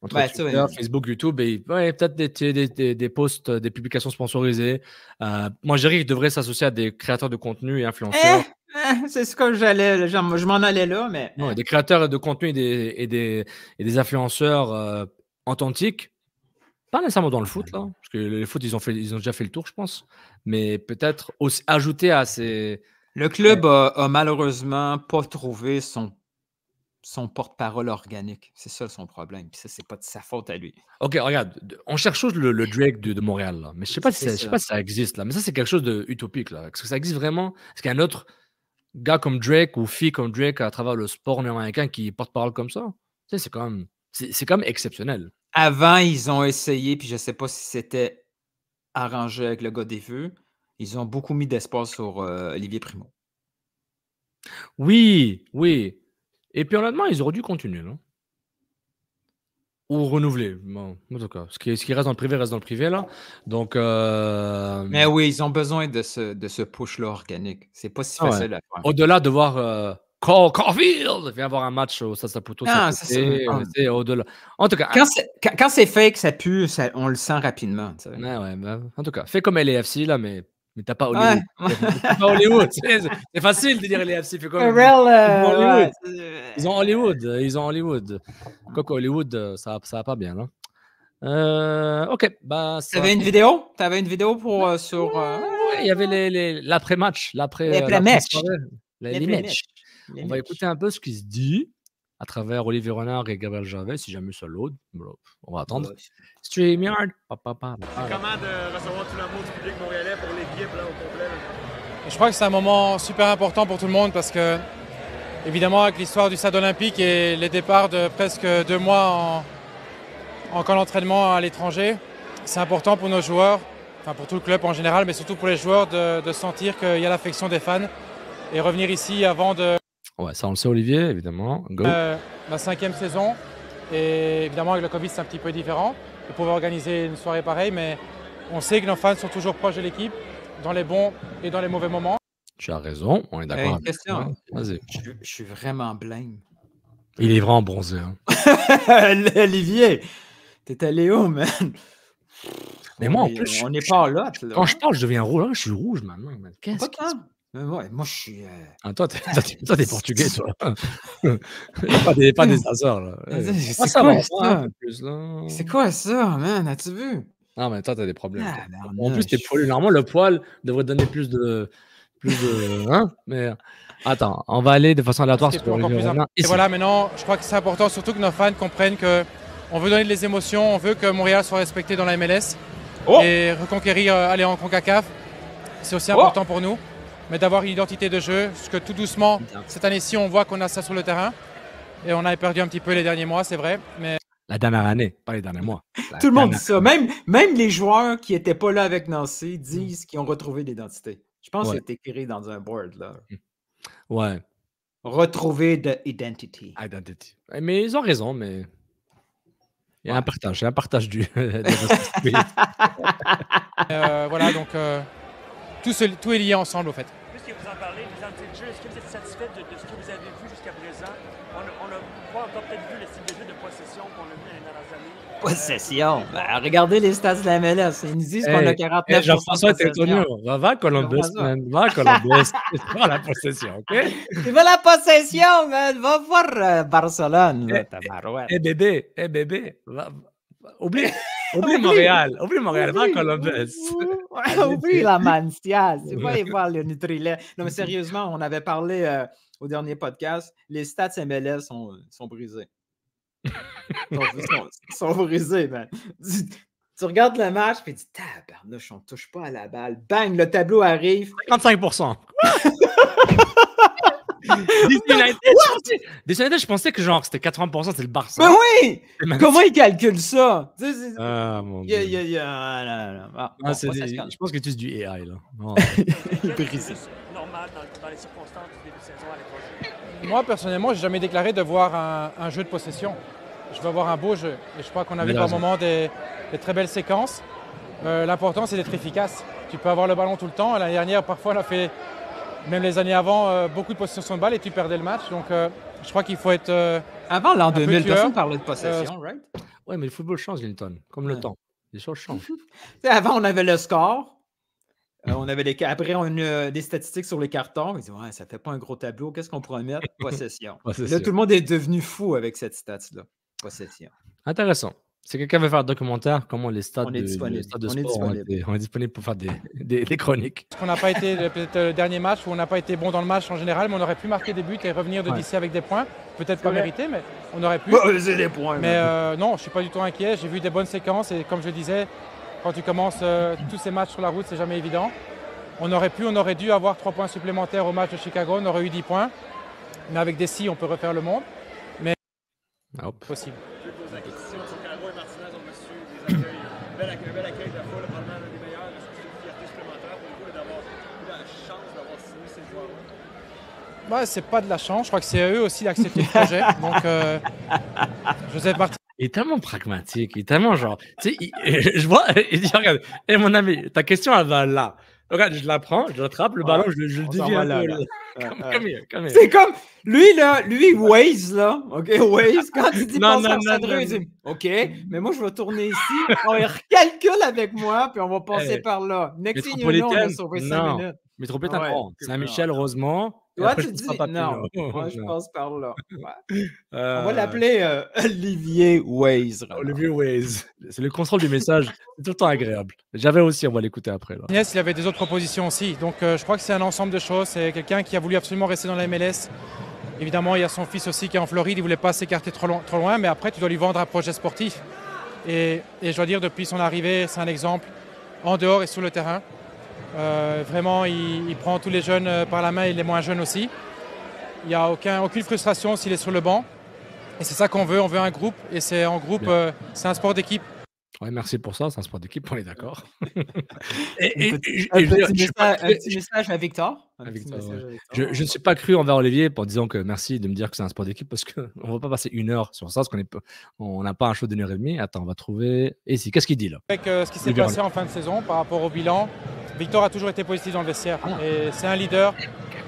Entre ouais, Twitter, ça, ouais. Facebook, YouTube et ouais, peut-être des, des, des, des posts, des publications sponsorisées. Euh, moi, je dirais qu'ils devraient s'associer à des créateurs de contenu et influenceurs. Eh, eh, c'est ce que j'allais, je m'en allais là, mais... Ouais, des créateurs de contenu et des, et des, et des influenceurs euh, authentiques, pas nécessairement dans le foot, là, parce que le foot, ils ont, fait, ils ont déjà fait le tour, je pense, mais peut-être ajouter à ces... Le club euh, a, a malheureusement pas trouvé son... son porte-parole organique. C'est ça son problème. Puis ça, c'est pas de sa faute à lui. OK, regarde. On cherche chose le, le Drake de, de Montréal, là. Mais je sais pas si ça, je sais pas si ça existe, là. Mais ça, c'est quelque chose d'utopique, là. Est-ce que ça existe vraiment? Est-ce qu'il y a un autre gars comme Drake ou fille comme Drake à travers le sport nord-américain qui porte-parole comme ça? Tu sais, c'est quand même... C'est quand même exceptionnel. Avant, ils ont essayé, puis je sais pas si c'était arrangé avec le gars des vues. Ils ont beaucoup mis d'espace sur euh, Olivier Primo. Oui, oui. Et puis honnêtement, ils auraient dû continuer, non? Ou renouveler. Bon, en tout cas, ce qui, ce qui reste dans le privé reste dans le privé, là. Donc, euh... Mais oui, ils ont besoin de ce, de ce push-là organique. C'est pas si ah facile ouais. à faire. Au-delà de voir euh, Cole Caulfield vient avoir un match au Sasaputo. Ah, ça, c'est au-delà. En tout cas, quand un... c'est fake, ça pue, ça, on le sent rapidement. Tu sais. Ah ouais, bah, en tout cas, fais comme L A F C, là, mais... Mais t'as pas Hollywood. Ouais. T'as pas Hollywood. C'est facile de dire les F C. Fait quoi, ils, euh, ils ont Hollywood. Ils ont Hollywood. Ils ont Hollywood. Coco Hollywood, ça, ça va pas bien, là. Euh, ok. Bah, ça... T'avais une vidéo T'avais une vidéo pour euh, sur. Euh... Ouais, il y avait l'après-match. Les, les, les, les matchs. Les, les matchs. On les va match. écouter un peu ce qui se dit à travers Olivier Renard et Gabriel Gervais, si jamais ça l'aude. On va attendre. StreamYard. C'est comment de recevoir tout l'amour du public montréalais pour l'équipe là au complet? Je crois que c'est un moment super important pour tout le monde parce que, évidemment, avec l'histoire du stade olympique et les départs de presque deux mois en, en camp d'entraînement à l'étranger, c'est important pour nos joueurs, enfin pour tout le club en général, mais surtout pour les joueurs de, de sentir qu'il y a l'affection des fans et revenir ici avant de... Ouais, ça on le sait Olivier, évidemment. Go. Euh, ma cinquième saison, et évidemment avec le Covid c'est un petit peu différent. On pouvait organiser une soirée pareille, mais on sait que nos fans sont toujours proches de l'équipe, dans les bons et dans les mauvais moments. Tu as raison, on est d'accord. Une question. Vas-y. Je, je suis vraiment blême. Il est vraiment bronzé. Hein. Olivier, t'es allé où, man? Mais moi, en plus, on n'est pas là. Quand je parle, je deviens rouge. Hein, je suis rouge maintenant. Qu'est-ce que c'est? Euh, ouais, moi, je suis. Euh... Ah, toi, t'es, toi, t'es, toi, t'es portugais, toi. pas des, pas des Azores, là. C'est ah, quoi, ça? C'est quoi ça, man? As-tu vu? Non, mais toi, t'as des problèmes. Ah, non, non, en plus, t'es poilu. Normalement, le poil devrait te donner plus de. Plus de... Hein? Mais attends, on va aller de façon aléatoire. Parce que pour plus en... Et voilà, maintenant, je crois que c'est important, surtout que nos fans comprennent qu'on veut donner des émotions, on veut que Montréal soit respecté dans la M L S. Oh! Et reconquérir, euh, aller en CONCACAF. C'est aussi important oh! pour nous. Mais d'avoir une identité de jeu, parce que tout doucement, cette année-ci, on voit qu'on a ça sur le terrain. Et on a perdu un petit peu les derniers mois, c'est vrai. Mais... La dernière année, pas les derniers mois. La tout le monde dit ça. Même, même les joueurs qui n'étaient pas là avec Nancy disent mmh. qu'ils ont retrouvé l'identité. Je pense ouais. que c'est écrit dans un board, là. Ouais. Retrouver de identity. Identity. Mais ils ont raison, mais... Il y a ouais. un partage, il y a un partage du... euh, voilà, donc... Euh... Tout, ce, tout est lié ensemble, au fait. Puisque vous en parlez, les entités de jeu, est-ce que vous êtes satisfait de, de ce que vous avez vu jusqu'à présent? On n'a pas encore peut-être vu le style de jeu de possession qu'on a vu dans les années. Possession? Euh, ben, regardez les stats de la M L S. Ils nous disent hey, qu'on a quarante-neuf pour cent hey, Jean-François, t'es étonné. Va, va, Columbus, man. Va, Columbus. Va la possession, OK? Tu veux la possession, man? Va voir euh, Barcelone, là, ta barouette. Eh, bébé, eh, bébé. Va, va, oublie. Oublie Montréal, oublie Montréal, oublie, va Columbus. Oublie, oublie la Mancia, c'est pas y voir le Nutrilait. Non, mais sérieusement, on avait parlé euh, au dernier podcast, les stats M L S sont, sont brisés. Ils sont, sont brisés, man. Tu, tu regardes le match et tu dis, tabarnouche, on touche pas à la balle. Bang, le tableau arrive. cinquante-cinq pour cent. Désolé, je pensais que genre c'était quatre-vingts pour cent, c'est le Barça. Mais oui! Comment ils calculent ça? Ah mon dieu. Je pense que tu es du A I là. Oh. Il est juste normal dans, dans les circonstances du début de saison à l'étranger. Moi personnellement, j'ai jamais déclaré de voir un, un jeu de possession. Je veux voir un beau jeu. Et je crois qu'on avait par moment des, des très belles séquences. Euh, L'important c'est d'être efficace. Tu peux avoir le ballon tout le temps. L'année dernière, parfois, on a fait. Même les années avant, euh, beaucoup de possession de balle et tu perdais le match. Donc, euh, je crois qu'il faut être. Euh, avant l'an deux mille, personne parlait de possession, euh, right? Oui, mais le football change, Linton, comme ouais. le temps. Les choses changent. Avant, on avait le score. Euh, on avait les... Après, on a euh, des statistiques sur les cartons. On dit, ouais, ça ne fait pas un gros tableau. Qu'est-ce qu'on pourrait mettre? Possession. Possession. Là, tout le monde est devenu fou avec cette stat-là. Possession. Intéressant. Si quelqu'un veut faire un documentaire, comment les stades de, de sport on est, on est disponible pour faire des, des, des chroniques. On n'a pas été peut-être le dernier match où on n'a pas été bon dans le match en général, mais on aurait pu marquer des buts et revenir de ouais. d'ici avec des points. Peut-être pas mérité, mais on aurait pu. Bah, c'est des points. Mais euh, non, je ne suis pas du tout inquiet. J'ai vu des bonnes séquences et comme je disais, quand tu commences euh, tous ces matchs sur la route, c'est jamais évident. On aurait pu, on aurait dû avoir trois points supplémentaires au match de Chicago. On aurait eu dix points, mais avec des si, on peut refaire le monde. Mais nope. possible. Bah, c'est pas de la chance, je crois que c'est eux aussi d'accepter le projet. Donc, euh, Joseph Martin. Il est tellement pragmatique, il est tellement genre. Tu sais, il, je vois, il dit regarde, hé hey, mon ami, ta question elle va là. Regarde, je la prends, je l'attrape, le ballon, ouais, je, je le dévie un peu. Comme, euh, comme euh, comme c'est comme, lui là, lui Waze là, ok, Waze, quand il dit non, non, non, non, il dit ok, mais moi je vais tourner ici, on recalcule avec moi, puis on va passer hey, par là. Next thing you know, on va sauver cinq minutes. Métropolitaine, ouais, oh, Saint-Michel, Rosemont, Toi, après, tu dis non. Plus, moi, je non. passe par là. Ouais. Euh... On va l'appeler euh, Olivier Waze. Vraiment. Olivier Waze. C'est le contrôle du message. C'est tout le temps agréable. J'avais aussi, on va l'écouter après. Là. Yes, il y avait des autres propositions aussi. Donc, euh, je crois que c'est un ensemble de choses. C'est quelqu'un qui a voulu absolument rester dans la M L S. Évidemment, il y a son fils aussi qui est en Floride. Il ne voulait pas s'écarter trop, lo- trop loin. Mais après, tu dois lui vendre un projet sportif. Et, et je dois dire, depuis son arrivée, c'est un exemple en dehors et sur le terrain. Euh, vraiment, il, il prend tous les jeunes par la main et les moins jeunes aussi. Il n'y a aucun, aucune frustration s'il est sur le banc. Et c'est ça qu'on veut, on veut un groupe. Et c'est en groupe, euh, c'est un sport d'équipe. Ouais, merci pour ça, c'est un sport d'équipe, on est d'accord. et, et, un petit, un petit, dire, message, un petit message à Victor. Un à Victor, ouais. à Victor. Je, je ne suis pas cru envers Olivier pour disant que merci de me dire que c'est un sport d'équipe parce qu'on ne va pas passer une heure sur ça, parce qu'on n'a pas un show d'une heure et demie. Attends, on va trouver. Et si, qu'est-ce qu'il dit là avec, euh, ce qui s'est Olivier passé en fin de saison par rapport au bilan, Victor a toujours été positif dans le vestiaire ah. et c'est un leader.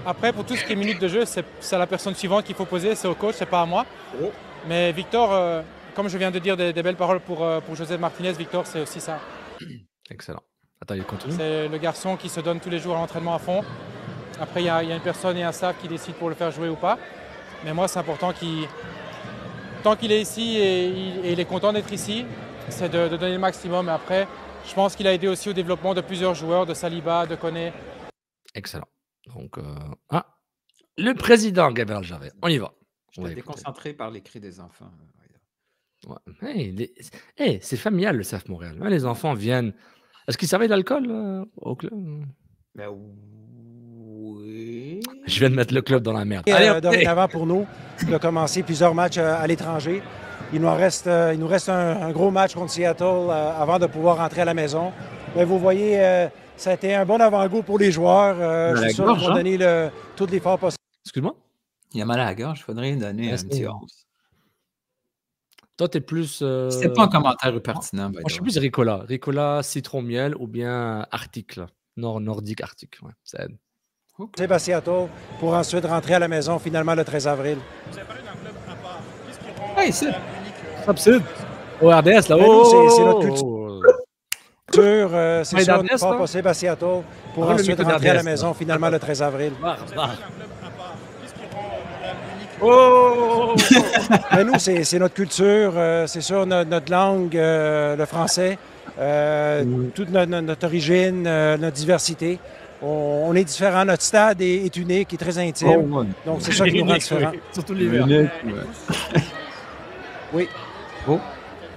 Après, pour tout ce qui est minutes de jeu, c'est, c'est à la personne suivante qu'il faut poser, c'est au coach, c'est pas à moi. Oh. Mais Victor, euh, comme je viens de dire des, des belles paroles pour, euh, pour Joseph Martinez, Victor, c'est aussi ça. Excellent. Attends, il continue. C'est le garçon qui se donne tous les jours à l'entraînement à fond. Après, il y, y a une personne et un staff qui décident pour le faire jouer ou pas. Mais moi, c'est important qu'il, tant qu'il est ici et il, et il est content d'être ici, c'est de, de donner le maximum. Et après, je pense qu'il a aidé aussi au développement de plusieurs joueurs, de Saliba, de Koné. Excellent. Donc, euh... ah, le président Gabriel Gervais. On y va. Je suis déconcentré par les cris des enfants. Ouais. Hey, les... hey, c'est familial le S A F Montréal. Hein, les enfants viennent. Est-ce qu'ils servaient de l'alcool euh, au club? Ben oui. Je viens de mettre le club dans la merde. Allez, euh, dorénavant pour nous, de commencer plusieurs matchs à l'étranger. Il nous reste, il nous reste un, un gros match contre Seattle euh, avant de pouvoir rentrer à la maison. Mais vous voyez, euh, ça a été un bon avant-goût pour les joueurs. Euh, je suis sûr qu'ils vont donner le, tout l'effort possible. Excuse-moi? Il y a mal à la gorge, il faudrait donner Est-ce un petit onze. Toi, t'es plus... Euh... C'était pas un commentaire pertinent. Moi, je suis plus Ricola. Ricola, citron miel ou bien Arctique. Nord, nordique Arctique. Ouais, ça aide. Okay. C'est à Seattle pour ensuite rentrer à la maison finalement le treize avril. Vous avez parlé d'un club à part. Qu'est-ce qui rend... Hey, c'est... Absurde. Au R D S, là. Oh, nous, c'est, c'est notre culture. Oh, oh, oh. Euh, c'est sûr, c'est pas possible à Seattle pour ah, ensuite rentrer R D S, à la maison là. Finalement ah, le treize avril. Ah, ah. Oh! Ben nous, c'est, c'est notre culture, euh, c'est sûr, notre, notre langue, euh, le français, euh, mm. toute notre, notre origine, euh, notre diversité. On, on est différents. Notre stade est, est unique, est très intime. Oh, donc, c'est ça qui nous rend différents. Oui. Surtout l'hiver. Oui. oui. Oh.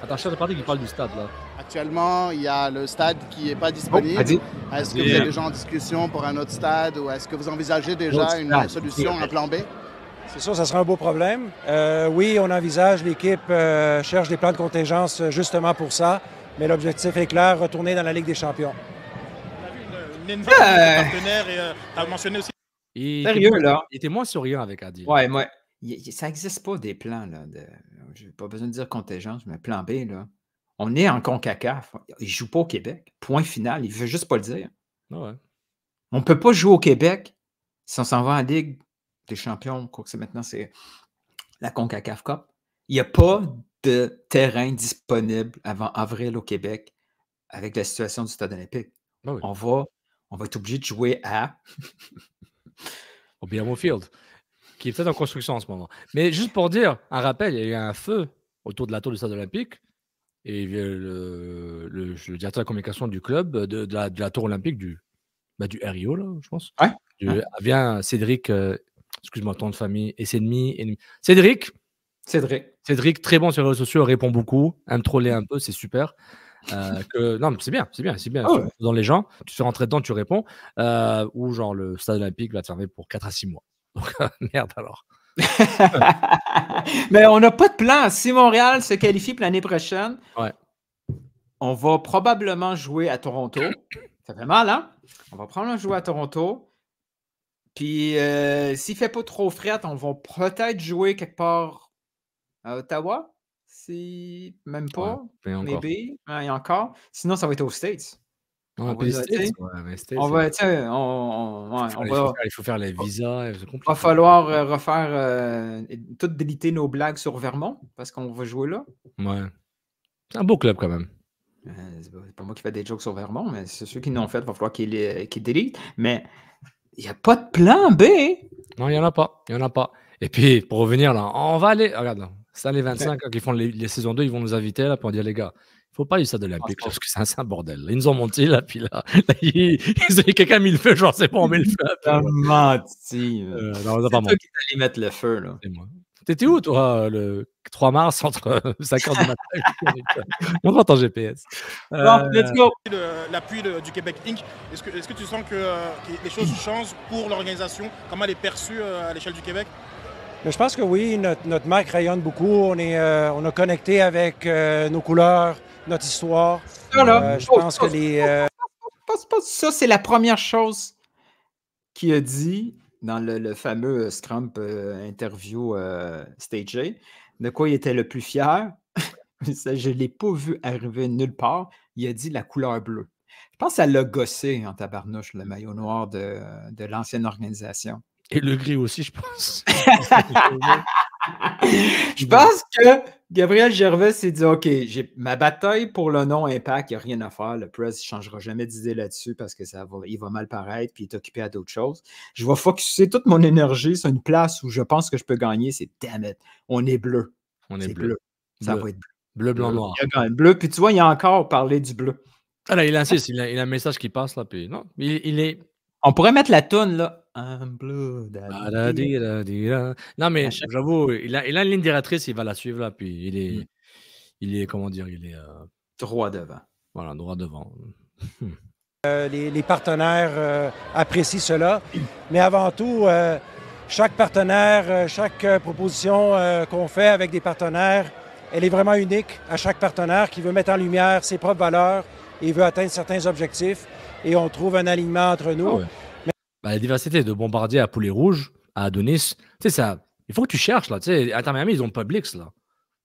Attention, de parler qui parle du stade, là. Actuellement, il y a le stade qui n'est pas disponible. Oh, est-ce que vous êtes déjà en discussion pour un autre stade ou est-ce que vous envisagez déjà une solution, un plan B? C'est sûr, ça sera un beau problème. Euh, oui, on envisage, l'équipe euh, cherche des plans de contingence justement pour ça, mais l'objectif est clair, retourner dans la Ligue des Champions. On a vu une, une énorme euh... partenaire et euh, tu as mentionné aussi... Il... Sérieux, là. Il était moins souriant avec Adil. Ouais, ouais. Il, ça n'existe pas des plans, là. De... J'ai pas besoin de dire contingence, mais plan B, là. On est en CONCACAF. Il ne joue pas au Québec. Point final. Il ne veut juste pas le dire. Ouais. On ne peut pas jouer au Québec si on s'en va en Ligue des champions, quoi que c'est maintenant, c'est la CONCACAF Cup. Il n'y a pas de terrain disponible avant avril au Québec avec la situation du Stade olympique. Ben oui. On va, on va être obligé de jouer à... au Biamo Field, qui est peut-être en construction en ce moment. Mais juste pour dire, un rappel, il y a eu un feu autour de la tour du Stade olympique et le, le, le directeur de la communication du club, de, de, la, de la tour olympique, du, ben du R I O, là, je pense. Ouais. Du, ouais. Vient Cédric... Euh, excuse-moi, ton de famille, et c'est demi, et demi. Cédric. Cédric. Cédric, très bon sur les réseaux sociaux, répond beaucoup, aime troller un peu, c'est super. Euh, que, non, mais c'est bien, c'est bien, c'est bien. Oh, ouais. Dans les gens, tu fais rentrer dedans, tu réponds. Euh, ou genre, le stade olympique va te fermer pour quatre à six mois. Donc, euh, merde alors. Mais on n'a pas de plan. Si Montréal se qualifie pour l'année prochaine, ouais. On va probablement jouer à Toronto. Ça fait mal, hein? On va probablement jouer à Toronto. Puis, euh, s'il ne fait pas trop fret, on va peut-être jouer quelque part à Ottawa, si même pas, ouais, maybe, encore. Ouais, encore. Sinon, ça va être aux States. Ouais, on va States, ouais, mais States, on va, tiens, on, on, ouais, il, faut on va... Faire, il faut faire les visas. Il va falloir euh, refaire, euh, tout déliter nos blagues sur Vermont, parce qu'on va jouer là. Ouais. C'est un beau club quand même. Euh, c'est pas moi qui fais des jokes sur Vermont, mais c'est ceux qui l'ont fait, il va falloir qu'ils, qu'ils délitent. Mais... il n'y a pas de plan B. Non, il n'y en a pas. Il n'y en a pas. Et puis, pour revenir là, on va aller. Regarde, là, ça, les vingt-cinq, quand ils font les, les saisons deux, ils vont nous inviter là pour dire les gars, il ne faut pas du stade olympique parce que c'est un bordel. Ils nous ont menti là, puis là, là ils, ils, quelqu'un a mis le feu, genre, c'est pas, on met le feu. T'as menti. Euh, c'est toi qui t'allais mettre le feu, là. C'est moi. T'étais où, toi, le trois mars, entre cinq heures du matin? On entend G P S. Euh... Non, let's go. L'appui du Québec Inc, est-ce que, est-ce que tu sens que, euh, que les choses changent pour l'organisation? Comment elle est perçue euh, à l'échelle du Québec? Mais je pense que oui, notre, notre marque rayonne beaucoup. On est, euh, on a connecté avec euh, nos couleurs, notre histoire. Euh, je pense que les... Euh... Ça, c'est la première chose qu'il a dit dans le, le fameux Scrump euh, interview euh, stagé, de quoi il était le plus fier. Ça, je ne l'ai pas vu arriver nulle part. Il a dit la couleur bleue. Je pense que ça l'a gossé en tabarnouche, le maillot noir de, de l'ancienne organisation. Et le gris aussi, je pense. Je pense que Gabriel Gervais s'est dit, OK, j'ai ma bataille pour le non-impact, il n'y a rien à faire. Le press ne changera jamais d'idée là-dessus parce que ça va, il va mal paraître puis il est occupé à d'autres choses. Je vais focuser toute mon énergie sur une place où je pense que je peux gagner. C'est damn it. On est bleu. On est, est bleu. bleu. Ça bleu. va être bleu. Bleu, blanc, noir. Il y a bleu. Puis tu vois, il a encore parlé du bleu. Ah là, il insiste. Il a, il a un message qui passe là. Puis non, il, il est... On pourrait mettre la toune, là. I'm blue, daddy. Non, mais j'avoue, il a, il a une ligne directrice, il va la suivre, là, puis il est, mm. il est comment dire, il est... Euh... droit devant. Voilà, droit devant. euh, les, les partenaires euh, apprécient cela, mais avant tout, euh, chaque partenaire, chaque proposition euh, qu'on fait avec des partenaires, elle est vraiment unique à chaque partenaire qui veut mettre en lumière ses propres valeurs et veut atteindre certains objectifs. Et on trouve un alignement entre nous. Ah ouais. Mais... bah, la diversité de Bombardier à Poulet Rouge, à Adonis, ça, il faut que tu cherches. Là, Inter Miami, ils ont Publix. Là.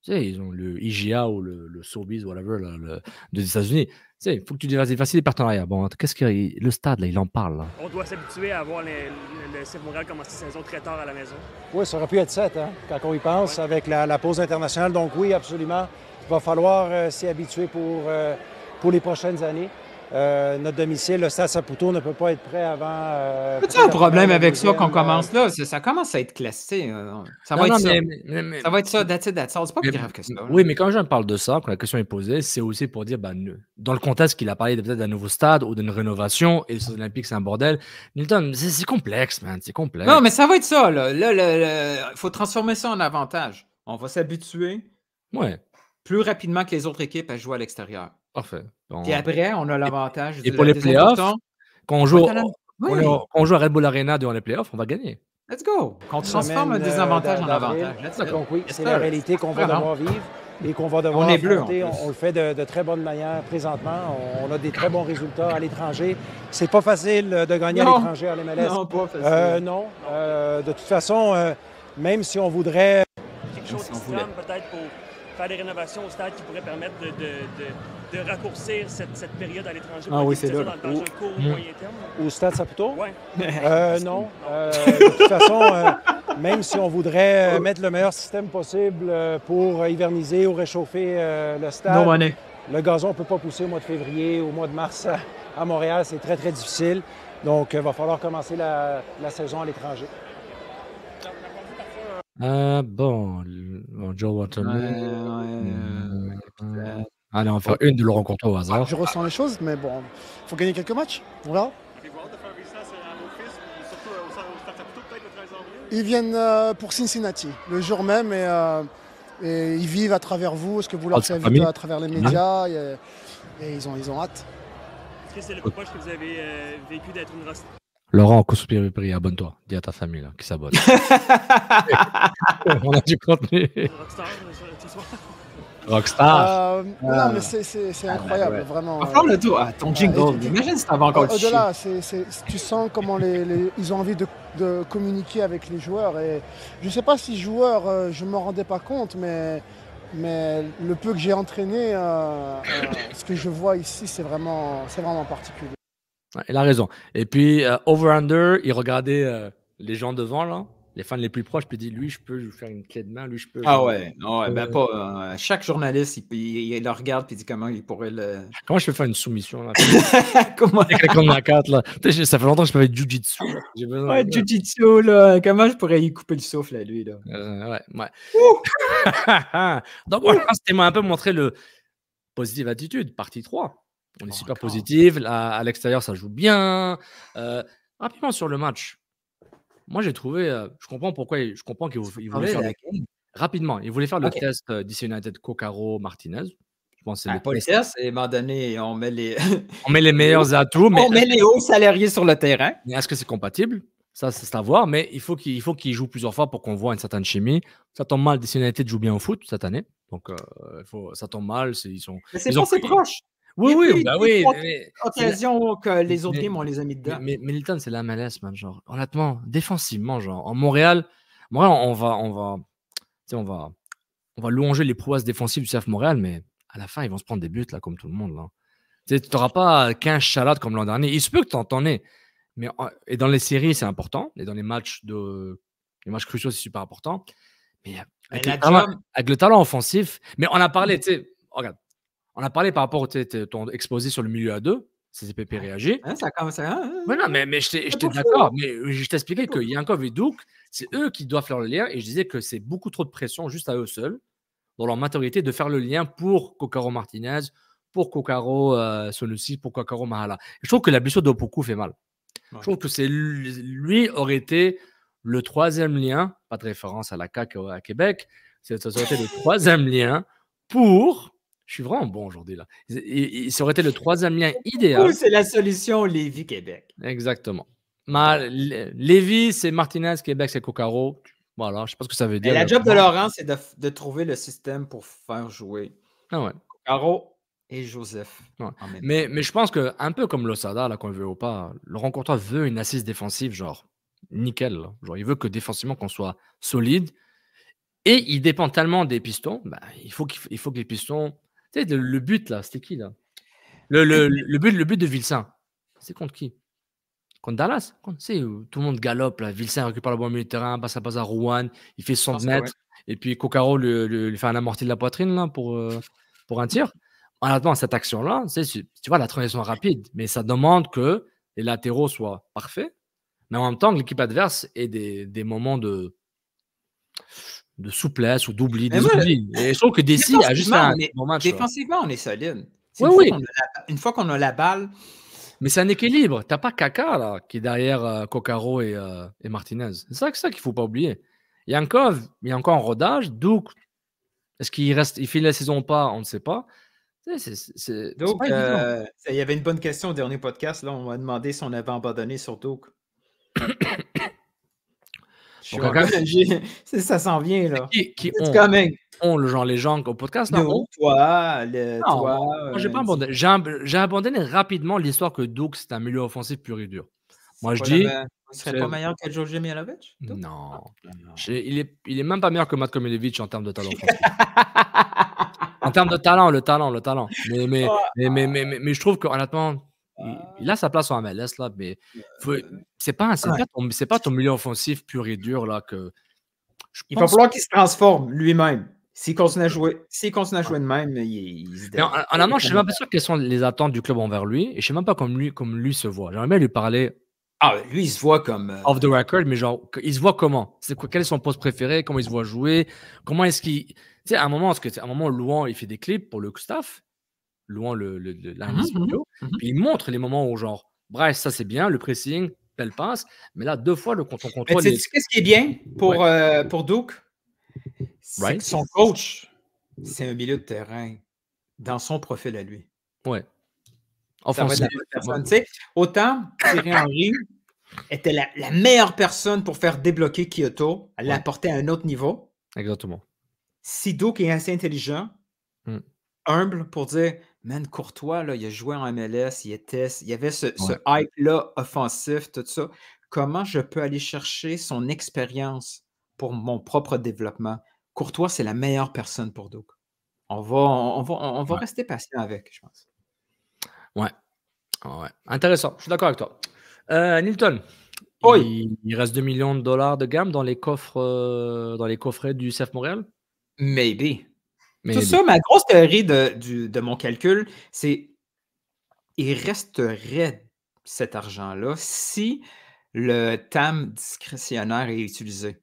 Ils ont le I G A ou le, le Sobeys, whatever, là, le, des États-Unis. Il faut que tu diversifies les partenariats. Bon, qu'est-ce que le stade, là, il en parle. Là. On doit s'habituer à voir le C F Montréal commencer sa saison très tard à la maison. Oui, ça aurait pu être sept, hein, quand on y pense, ouais. Avec la, la pause internationale. Donc oui, absolument, il va falloir euh, s'y habituer pour, euh, pour les prochaines années. Euh, notre domicile, le Stade Saputo, ne peut pas être prêt avant... Euh, As-tu un problème avec ça qu'on commence là? Ça commence à être classé. Euh, ça, non, va non, être mais, ça. Mais, mais, ça va être ça, that's it, that's all. C'est pas plus grave que ça. Oui, mais quand je parle de ça, quand la question est posée, c'est aussi pour dire, ben, dans le contexte qu'il a parlé peut-être d'un nouveau stade ou d'une rénovation, et le Stade olympique, c'est un bordel. Nilton, c'est complexe, man, c'est complexe. Non, mais ça va être ça, là. Là, il faut transformer ça en avantage. On va s'habituer ouais. plus rapidement que les autres équipes à jouer à l'extérieur. Parfait. Donc, puis après, on a l'avantage. Et, et pour les playoffs, quand on joue, oui. on, on, on joue à Red Bull Arena durant les playoffs, on va gagner. Let's go. Qu'on transforme un désavantage en avantage. C'est la réalité qu'on va devoir vivre et qu'on va devoir affronter. On, on le fait de, de très bonne manière présentement. On, on a des très bons résultats à l'étranger. C'est pas facile de gagner non. à l'étranger à l'M L S. Non, pas facile. Euh, non. Euh, de toute façon, euh, même si on voudrait... Quelque chose qui peut-être pour... faire des rénovations au stade qui pourraient permettre de, de, de, de raccourcir cette, cette période à l'étranger. Ah oui, c'est là. Dans, dans un court mmh. moyen terme. Au stade Saputo? Oui. Euh, non. non. Euh, de toute façon, euh, même si on voudrait euh, mettre le meilleur système possible euh, pour euh, hiverniser ou réchauffer euh, le stade, no le gazon ne peut pas pousser au mois de février, au mois de mars à, à Montréal. C'est très, très difficile. Donc, il euh, va falloir commencer la, la saison à l'étranger. Euh, bon, bon, Joe Waterman. Ouais, ouais, ouais, ouais. euh, allez, on va faire une de Laurent Courtois au hasard. Je ressens les choses, mais bon, il faut gagner quelques matchs. Voilà. Ils viennent euh, pour Cincinnati le jour même et, euh, et ils vivent à travers vous, ce que vous leur faites oh, à travers les médias et, et ils, ont, ils ont hâte. Est-ce que c'est le reproche que vous avez euh, vécu d'être une race? Laurent, conspire, prie, abonne-toi. Dis à ta famille là, qui s'abonne. On a du contenu. Rockstar, ce soir. Rockstar. Euh, ah. Non, mais c'est incroyable, ah, ouais. vraiment. Enfin, euh, le tour, ah, ton jingle. Euh, imagine si t'avais encore le chier. Au-delà, tu sens comment les, les, ils ont envie de, de communiquer avec les joueurs. Et je sais pas si joueur, euh, je m'en rendais pas compte, mais, mais le peu que j'ai entraîné, euh, euh, ce que je vois ici, c'est vraiment, vraiment particulier. Il a raison. Et puis, euh, over-under, il regardait euh, les gens devant, là. les fans les plus proches, puis dit lui, je peux vous faire une clé de main, lui, je peux. Ah ouais, non, ouais, euh, ben pas. Euh, chaque journaliste, il, il, il le regarde, puis il dit comment il pourrait le. Comment je peux faire une soumission là? Comment? Avec la quatre, là. Ça fait longtemps que je peux faire Jiu-Jitsu. Ouais, de... Jiu-Jitsu, là. Comment je pourrais y couper le souffle à lui, là? Euh, ouais, ouais. Donc, moi, je pense que c'était un peu montrer le positive attitude, partie trois. On est oh, super positif. À, à l'extérieur, ça joue bien. Euh, rapidement sur le match. Moi, j'ai trouvé. Euh, je comprends pourquoi. Je comprends qu'ils voulaient ah, faire. La... Le... Rapidement, ils voulaient faire okay. le test euh, D C United, Coccaro, Martinez. Je pense que c'est ah, le test. Et à un moment donné, on met les, on met les meilleurs atouts. Mais... On met les hauts salariés sur le terrain. Mais est-ce que c'est compatible? Ça, c'est à voir. Mais il faut qu'ils qu'il jouent plusieurs fois pour qu'on voit une certaine chimie. Ça tombe mal. D C United joue bien au foot cette année. Donc, euh, faut... ça tombe mal. Ils sont. Mais c'est pas assez proche. Oui, oui, oui. Bah oui mais, occasion que les autres mais, teams, on les a mis dedans. Mais, mais Milton, c'est la M L S, man. Genre, honnêtement, défensivement, genre, en Montréal, Montréal on, va, on, va, on, va, on va louanger les prouesses défensives du C F Montréal, mais à la fin, ils vont se prendre des buts, là, comme tout le monde. Tu n'auras pas quinze chalades comme l'an dernier. Il se peut que tu en aies. Mais et dans les séries, c'est important. Et dans les matchs, de, les matchs cruciaux, c'est super important. Mais avec, mais le talent, avec le talent offensif, mais on a parlé, tu sais, regarde. On a parlé par rapport à ton exposé sur le milieu à deux, C C P P réagit. Hein, ça commence à... Mais non, mais, mais j'étais d'accord. Mais je t'expliquais que Yankov et Douk, c'est eux qui doivent faire le lien. Et je disais que c'est beaucoup trop de pression juste à eux seuls, dans leur maturité, de faire le lien pour Coccaro Martinez, pour Coccaro euh, Sonusi, pour Coccaro Mahala. Et je trouve que la blessure d'Opoku fait mal. Ouais. Je trouve que c'est lui aurait été le troisième lien, pas de référence à la C A C à Québec, ça aurait été le troisième lien pour... Je suis vraiment bon aujourd'hui, là. Ça aurait été le troisième lien idéal. C'est la solution Lévis-Québec. Exactement. Ma, Lévis, c'est Martinez, Québec, c'est Coccaro. Voilà, je ne sais pas ce que ça veut dire. Mais la job de Laurent, c'est de, de trouver le système pour faire jouer ah ouais. Coccaro et Joseph. Ouais. Mais, mais je pense qu'un peu comme l'Osada, qu'on ne veut ou pas, Laurent Courtois veut une assise défensive, genre nickel. Là. Genre, il veut que défensivement, qu'on soit solide. Et il dépend tellement des pistons. Bah, il, faut qu'il, il faut que les pistons... Tu sais, le, le but, là, c'était qui, là le, le, le, but, le but de Vilsain, c'est contre qui? Contre Dallas. Contre, tu sais, tout le monde galope, là. Vilsain récupère le bon milieu de terrain, passe à passe à Rouen, il fait cent mètres, et puis Coccaro lui, lui, lui fait un amorti de la poitrine, là, pour, euh, pour un tir. En attendant, cette action-là, tu, sais, tu vois, la transition rapide, mais ça demande que les latéraux soient parfaits, mais en même temps que l'équipe adverse ait des, des moments de... de souplesse ou d'oubli. Je trouve que Dessy a juste un bon match. Défensivement, on est solide. Oui, oui. Une fois qu'on a la balle. Mais c'est un équilibre. Tu n'as pas Kaka là, qui est derrière euh, Coccaro et, euh, et Martinez. C'est ça, ça qu'il ne faut pas oublier. Yankov, il y a encore en rodage. Douk, est-ce qu'il reste, il finit la saison ou pas? On ne sait pas. C'est, c'est, c'est, Donc, c'est pas euh, il y avait une bonne question au dernier podcast. Là, on m'a demandé si on avait abandonné sur Douk. Quand... ça s'en vient là. Qui, qui ont, quand même... ont le genre les gens au podcast non, non toi, le, non, toi moi j'ai euh, pas abandonné. J'ai abandonné rapidement l'histoire que Douk c'est un milieu offensif pur et dur. Moi je dis, il serait pas meilleur que Joe Mialovic. Non, ah, non. il est il est même pas meilleur que Matko Milovic en termes de talent. En termes de talent, le talent, le talent. Mais mais oh, mais, mais, mais, mais mais je trouve qu'honnêtement il a sa place en M L S, là, mais c'est pas, c'est pas ton, c'est pas ton milieu offensif pur et dur. Là, que, il va falloir qu'il se transforme lui-même. S'il continue à jouer, s'il continue à jouer de même, il, il se dé... En, en amont, je ne sais même pas sûr quelles sont les attentes du club envers lui. Et je ne sais même pas comme lui, comme lui se voit. J'aimerais bien lui parler. Ah, lui, il se voit comme... Euh... Off the record, mais genre, il se voit comment? C'est quoi, quel est son poste préféré? Comment il se voit jouer? Comment est-ce qu'il... Tu sais, à un moment, parce que, à un moment, Louan, il fait des clips pour le staff. Louant le, le, le, l'analyse mm-hmm, vidéo. Mm-hmm. Puis il montre les moments où, genre, Bryce, ça c'est bien, le pressing, belle passe, mais là, deux fois, le contrôle. contrôle les... Qu'est-ce qui est bien pour, ouais. euh, pour Douk? C'est right. que son coach, c'est un milieu de terrain dans son profil à lui. Ouais. Offensif. Ouais. Autant Thierry Henry était la, la meilleure personne pour faire débloquer Kyoto, elle ouais. l'a porté à un autre niveau. Exactement. Si Douk est assez intelligent, mm. humble pour dire man, Courtois, là, il a joué en M L S, il était, il y avait ce, ouais. ce hype-là offensif, tout ça. Comment je peux aller chercher son expérience pour mon propre développement? Courtois, c'est la meilleure personne pour Douk. On va, on va, on va ouais. rester patient avec, je pense. Ouais. ouais. Intéressant, je suis d'accord avec toi. Euh, Nilton, Oui. Il, il reste deux millions de dollars de gamme dans les coffres, euh, dans les coffrets du C F Montréal? Maybe. Maybe. Tout ça, ma grosse théorie de, du, de mon calcul, c'est il resterait cet argent-là si le T A M discrétionnaire est utilisé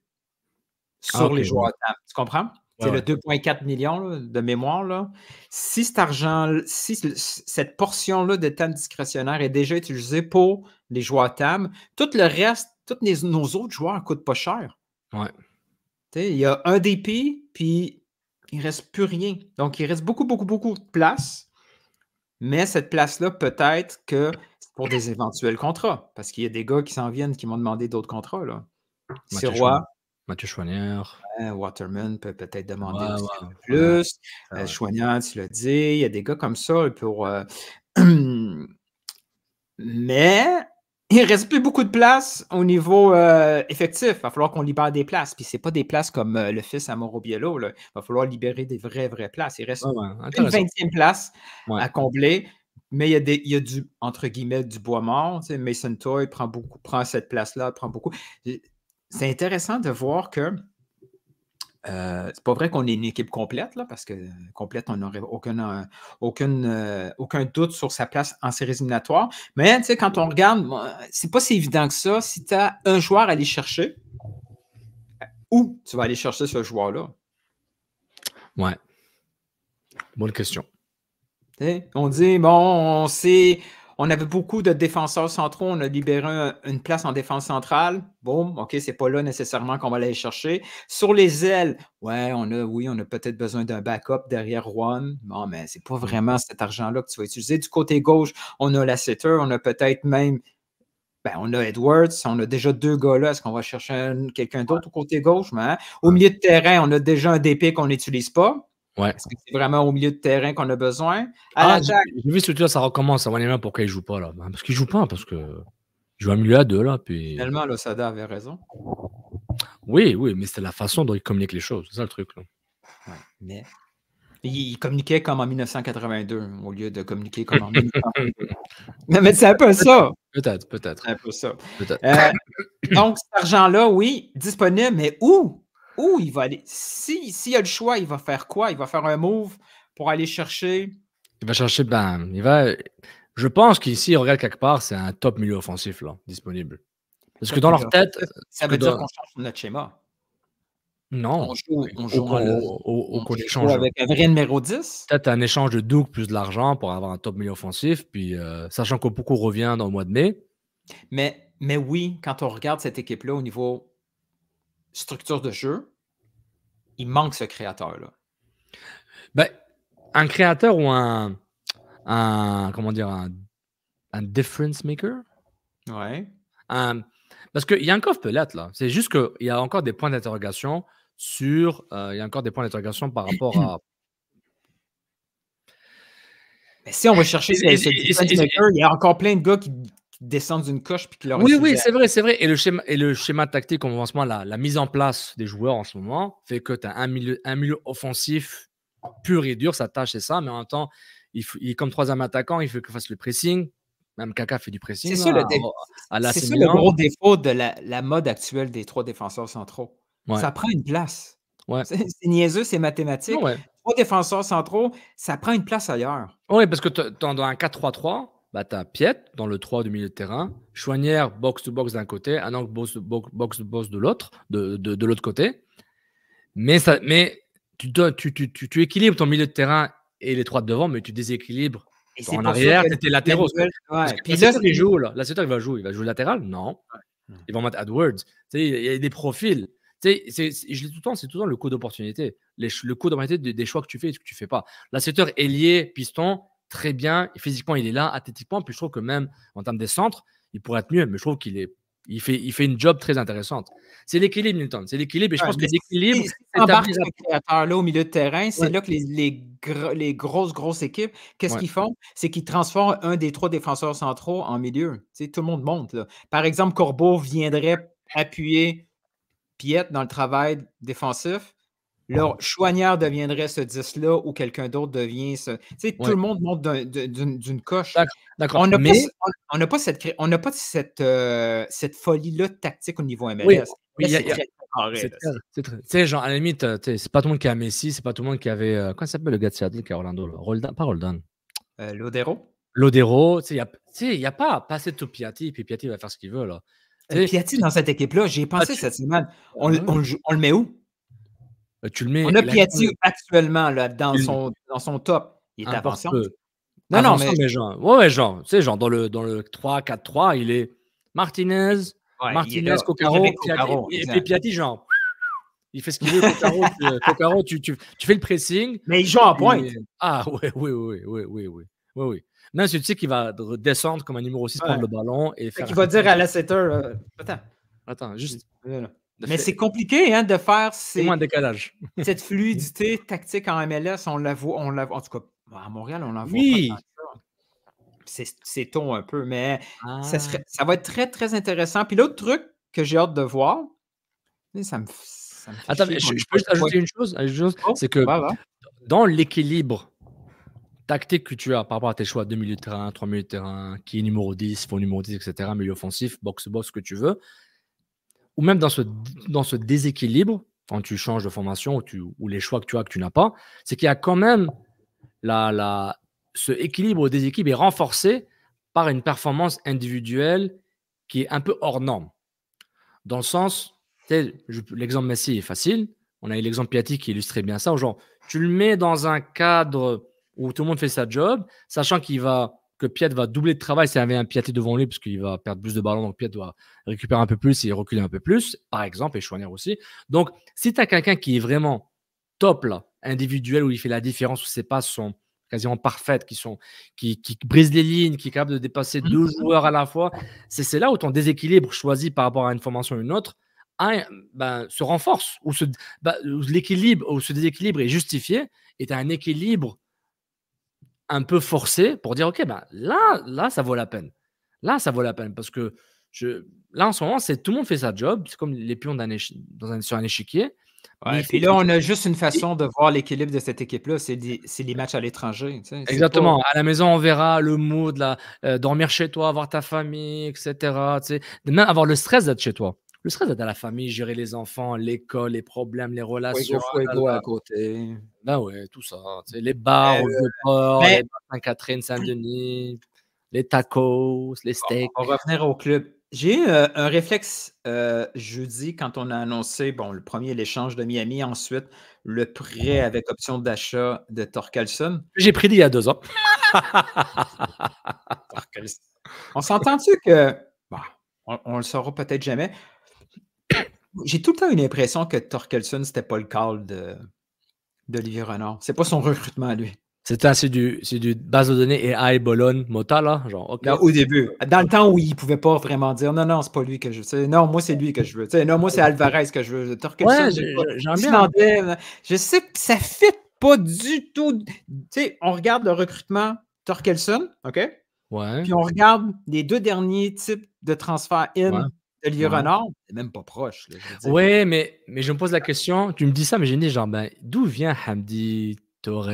sur ah, okay. les joueurs T A M. Tu comprends? C'est ouais. le deux virgule quatre millions là, de mémoire. Là. Si cet argent, si cette portion-là de T A M discrétionnaire est déjà utilisée pour les joueurs T A M, tout le reste, tous les, nos autres joueurs ne coûtent pas cher. Ouais. Il y a un D P, puis il ne reste plus rien. Donc, il reste beaucoup, beaucoup, beaucoup de place. Mais cette place-là, peut-être que c'est pour des éventuels contrats. Parce qu'il y a des gars qui s'en viennent, qui m'ont demandé d'autres contrats. C'est Roy. Mathieu Chouanière. Euh, Waterman peut peut-être demander ouais, ouais, plus. Ouais. Euh, Chouanière, tu l'as dit. Il y a des gars comme ça pour... Euh... Mais il ne reste plus beaucoup de place au niveau euh, effectif. Il va falloir qu'on libère des places. Puis ce n'est pas des places comme euh, le fils à Morobiello. Il va falloir libérer des vraies, vraies places. Il reste ouais, ouais, une vingtième place ouais. à combler. Mais il y a, des, il y a du, entre guillemets, du bois mort. Tu sais, Mason Toy prend beaucoup, prend cette place-là, prend beaucoup... C'est intéressant de voir que euh, c'est pas vrai qu'on est une équipe complète, là, parce que complète, on n'aurait aucun, euh, aucun, euh, aucun doute sur sa place en séries éliminatoires. Mais quand on regarde, c'est pas si évident que ça. Si tu as un joueur à aller chercher, où tu vas aller chercher ce joueur-là? Ouais. Bonne question. T'sais, on dit, bon, on sait... On avait beaucoup de défenseurs centraux. On a libéré un, une place en défense centrale. Bon, OK, c'est pas là nécessairement qu'on va aller chercher. Sur les ailes, ouais, on a, oui, on a peut-être besoin d'un backup derrière Juan. Bon, mais c'est pas vraiment cet argent-là que tu vas utiliser. Du côté gauche, on a Lasseter. On a peut-être même... Ben, on a Edwards. On a déjà deux gars-là. Est-ce qu'on va chercher quelqu'un d'autre au côté gauche? Mais, hein? Au milieu de terrain, on a déjà un D P qu'on n'utilise pas. Ouais. Est-ce que c'est vraiment au milieu de terrain qu'on a besoin? À ah, l'attaque. J'ai vu ce truc-là, ça recommence. Ça va les mains pour qu'il ne joue pas. Là. Parce qu'il ne joue pas, parce que il joue un milieu à deux. Là, puis... Finalement, le Sada avait raison. Oui, oui, mais c'était la façon dont il communique les choses. C'est ça le truc. Là. Ouais, mais il communiquait comme en mille neuf cent quatre-vingt-deux au lieu de communiquer comme en mille neuf cent quatre-vingt-deux. Non, mais c'est un peu ça. Peut-être, peut-être. C'est un peu ça. Euh, donc, cet argent-là, oui, disponible, mais où? Où il va aller? S'il si, si y a le choix, il va faire quoi? Il va faire un move pour aller chercher? Il va chercher, ben, il va... Je pense qu'ici, on regarde quelque part, c'est un top milieu offensif, là, disponible. Parce que dans leur tête... Ça veut dire dans... qu'on change notre schéma. Non. On joue, on joue, on, le... on, on, on échange avec un vrai numéro dix. Peut-être un échange de Doug plus de l'argent pour avoir un top milieu offensif, puis euh, sachant qu'Opuku revient dans le mois de mai. Mais, mais oui, quand on regarde cette équipe-là au niveau... structure de jeu, il manque ce créateur-là. Ben, un créateur ou un, un comment dire, un, un difference maker? Ouais. Un, parce qu'il y a encore Pelette, là. C'est juste qu'il y a encore des points d'interrogation sur... Euh, il y a encore des points d'interrogation par rapport à... Mais si on va chercher ce difference maker, il y a encore plein de gars qui... descendent d'une coche puis que leur... Oui, oui, c'est vrai, c'est vrai. Et le schéma, et le schéma tactique, en ce moment, la, la mise en place des joueurs en ce moment fait que tu as un milieu, un milieu offensif pur et dur, sa tâche, c'est ça, mais en même temps, il, il comme troisième attaquant, il faut qu'il fasse le pressing. Même Kaka fait du pressing. C'est ça, le, dé ça le gros défaut de la, la mode actuelle des trois défenseurs centraux. Ouais. Ça prend une place. Ouais. C'est niaiseux, c'est mathématique. Ouais. Trois défenseurs centraux, ça prend une place ailleurs. Oui, parce que dans un quatre trois trois, bah, tu as Piet dans le trois du milieu de terrain, Chouanière box-to-box d'un côté, Anank box-to-box de l'autre, de, de, de l'autre côté. Mais, ça, mais tu, tu, tu, tu, tu équilibres ton milieu de terrain et les trois de devant, mais tu déséquilibres. Et en arrière, tu étais latéraux. Ouais. Puis là, il joue. Là, c'est toi qui va jouer. Il va jouer latéral? Non. Ouais. Ils vont mettre AdWords. Il y a des profils. Tu sais, je l'ai tout le temps, c'est tout le temps le coût d'opportunité. Le coût d'opportunité des choix que tu fais et que tu ne fais pas. L'assetteur est lié, piston. Très bien, physiquement il est là, athlétiquement, puis je trouve que même en termes des centres, il pourrait être mieux, mais je trouve qu'il est, il fait, il fait une job très intéressante. C'est l'équilibre, Newton, c'est l'équilibre, et je ouais, pense que l'équilibre... Si tu embarques ce créateur-là au milieu de terrain, c'est ouais. là que les, les, gr les grosses, grosses équipes, qu'est-ce ouais. qu'ils font? C'est qu'ils transforment un des trois défenseurs centraux en milieu. Tu sais, tout le monde monte, là. Par exemple, Corbeau viendrait appuyer Piet dans le travail défensif, leur Chouanière deviendrait ce dix-là ou quelqu'un d'autre devient ce... Tu sais, ouais. Tout le monde monte d'un, d'une, d'une coche. D'accord. D'accord. On n'a mais... pas, on, on pas, cette, on pas cette, euh, cette folie-là tactique au niveau M L S. Oui. Oui, là, a, c'est, a, c'est, c'est très... Tu sais, genre, à la limite, c'est pas tout le monde qui a Messi, c'est pas tout le monde qui avait... Euh, comment ça s'appelle le gars de Seattle qui a Orlando? Roldan, pas Roldan. Euh, Lodero. Lodero. Tu sais, il n'y a pas passer tout Piatti, puis Piatti va faire ce qu'il veut, là. Euh, Piatti, dans cette équipe-là, j'y ai pensé ah, tu... cette semaine. On, ouais. on, on, on le met où? Euh, tu le mets... On a Piatti actuellement, là, dans, il... son, dans son top. Il est important. Non, non, mais... mais genre, ouais, ouais, genre, tu sais, genre, dans le, dans le trois quatre trois, il est Martinez... Ouais, Martinez, Coccaro, Coccaro, et, et Piatti, genre, il fait ce qu'il veut, Coccaro, tu, Coccaro tu, tu, tu fais le pressing. Mais il joue en pointe. Et... Ah, oui, oui, oui, oui, oui, oui, oui. Même si tu sais qu'il va descendre comme un numéro six, ouais. Prendre le ballon et faire... Qui va dire à l'assetter, euh, attends, attends, juste... Mais fait... c'est compliqué hein, de faire ces... moins décalage. Cette fluidité tactique en M L S, on la voit, on la voit, en tout cas, à Montréal, on la voit. Oui. Pas C'est, c'est ton un peu, mais ah. ça, serait, ça va être très, très intéressant. Puis l'autre truc que j'ai hâte de voir, ça me, ça me fait Attends, chier, je, je peux juste ajouter une chose, une chose oh, c'est que bah, bah. dans l'équilibre tactique que tu as par rapport à tes choix deux milieux de terrain, trois milieux de terrain, qui est numéro dix, faux numéro dix, et cetera, milieu offensif, box-box, ce que tu veux, ou même dans ce, dans ce déséquilibre, quand tu changes de formation ou, tu, ou les choix que tu as que tu n'as pas, c'est qu'il y a quand même la... la ce équilibre des équipes est renforcé par une performance individuelle qui est un peu hors norme. Dans le sens, l'exemple Messi est facile. On a eu l'exemple Piatti qui illustrait bien ça. Genre, tu le mets dans un cadre où tout le monde fait sa job, sachant qu'il va, que Piatti va doubler de travail s'il y avait un Piatti devant lui parce qu'il va perdre plus de ballons. Donc, Piatti doit récupérer un peu plus et reculer un peu plus, par exemple, et Chouanière aussi. Donc, si tu as quelqu'un qui est vraiment top, là, individuel, où il fait la différence, où c'est pas son... quasiment parfaites, qui, sont, qui, qui brisent les lignes, qui est capable de dépasser deux joueurs à la fois. C'est, c'est là où ton déséquilibre choisi par rapport à une formation ou une autre un, ben, se renforce, où, se, ben, où, l'équilibre, où ce déséquilibre est justifié et tu as un équilibre un peu forcé pour dire « Ok, ben, là, là, ça vaut la peine. Là, ça vaut la peine. » Parce que je, là, en ce moment, c'est, tout le monde fait sa job. C'est comme les pions d'un échi- dans un, sur un échiquier. Ouais, puis là, on a juste une façon de voir l'équilibre de cette équipe-là, c'est les, c'est les matchs à l'étranger. Tu sais, exactement. Pas... À la maison, on verra le mood, la, euh, dormir chez toi, avoir ta famille, et cetera. Tu sais. Même avoir le stress d'être chez toi. Le stress d'être à la famille, gérer les enfants, l'école, les problèmes, les relations. Ouais, ouais, ouais, à côté. Ben ouais, tout ça. Tu sais, les bars, euh, le port, mais... les bars Sainte-Catherine, Saint-Denis, les tacos, les steaks. On va revenir au club. J'ai euh, un réflexe euh, jeudi quand on a annoncé, bon, le premier, l'échange de Miami, ensuite, le prêt avec option d'achat de Torkelson. J'ai pris il y a deux ans. On s'entend-tu que, bon, on, on le saura peut-être jamais, j'ai tout le temps une impression que Torkelson, c'était pas le call de, d'Olivier Renard. C'est pas son recrutement à lui. C'était c'est du, c'est du base de données et A I Bologne, Mota, là, genre, okay. Là, au début. Dans le temps où il ne pouvait pas vraiment dire non, non, c'est pas lui que je veux. Non, moi, c'est lui que je veux. T'sais, non, moi, c'est Alvarez que je veux. Torkelson, ouais, j'aime bien. Je sais que ça ne fit pas du tout. T'sais, on regarde le recrutement Torkelson, OK? Ouais. Puis on regarde les deux derniers types de transfert in ouais. de Lier ouais. Renard. C'est même pas proche. Oui, mais, mais je me pose la question. Tu me dis ça, mais j'ai dit, genre, ben, d'où vient Hamdi, Torres?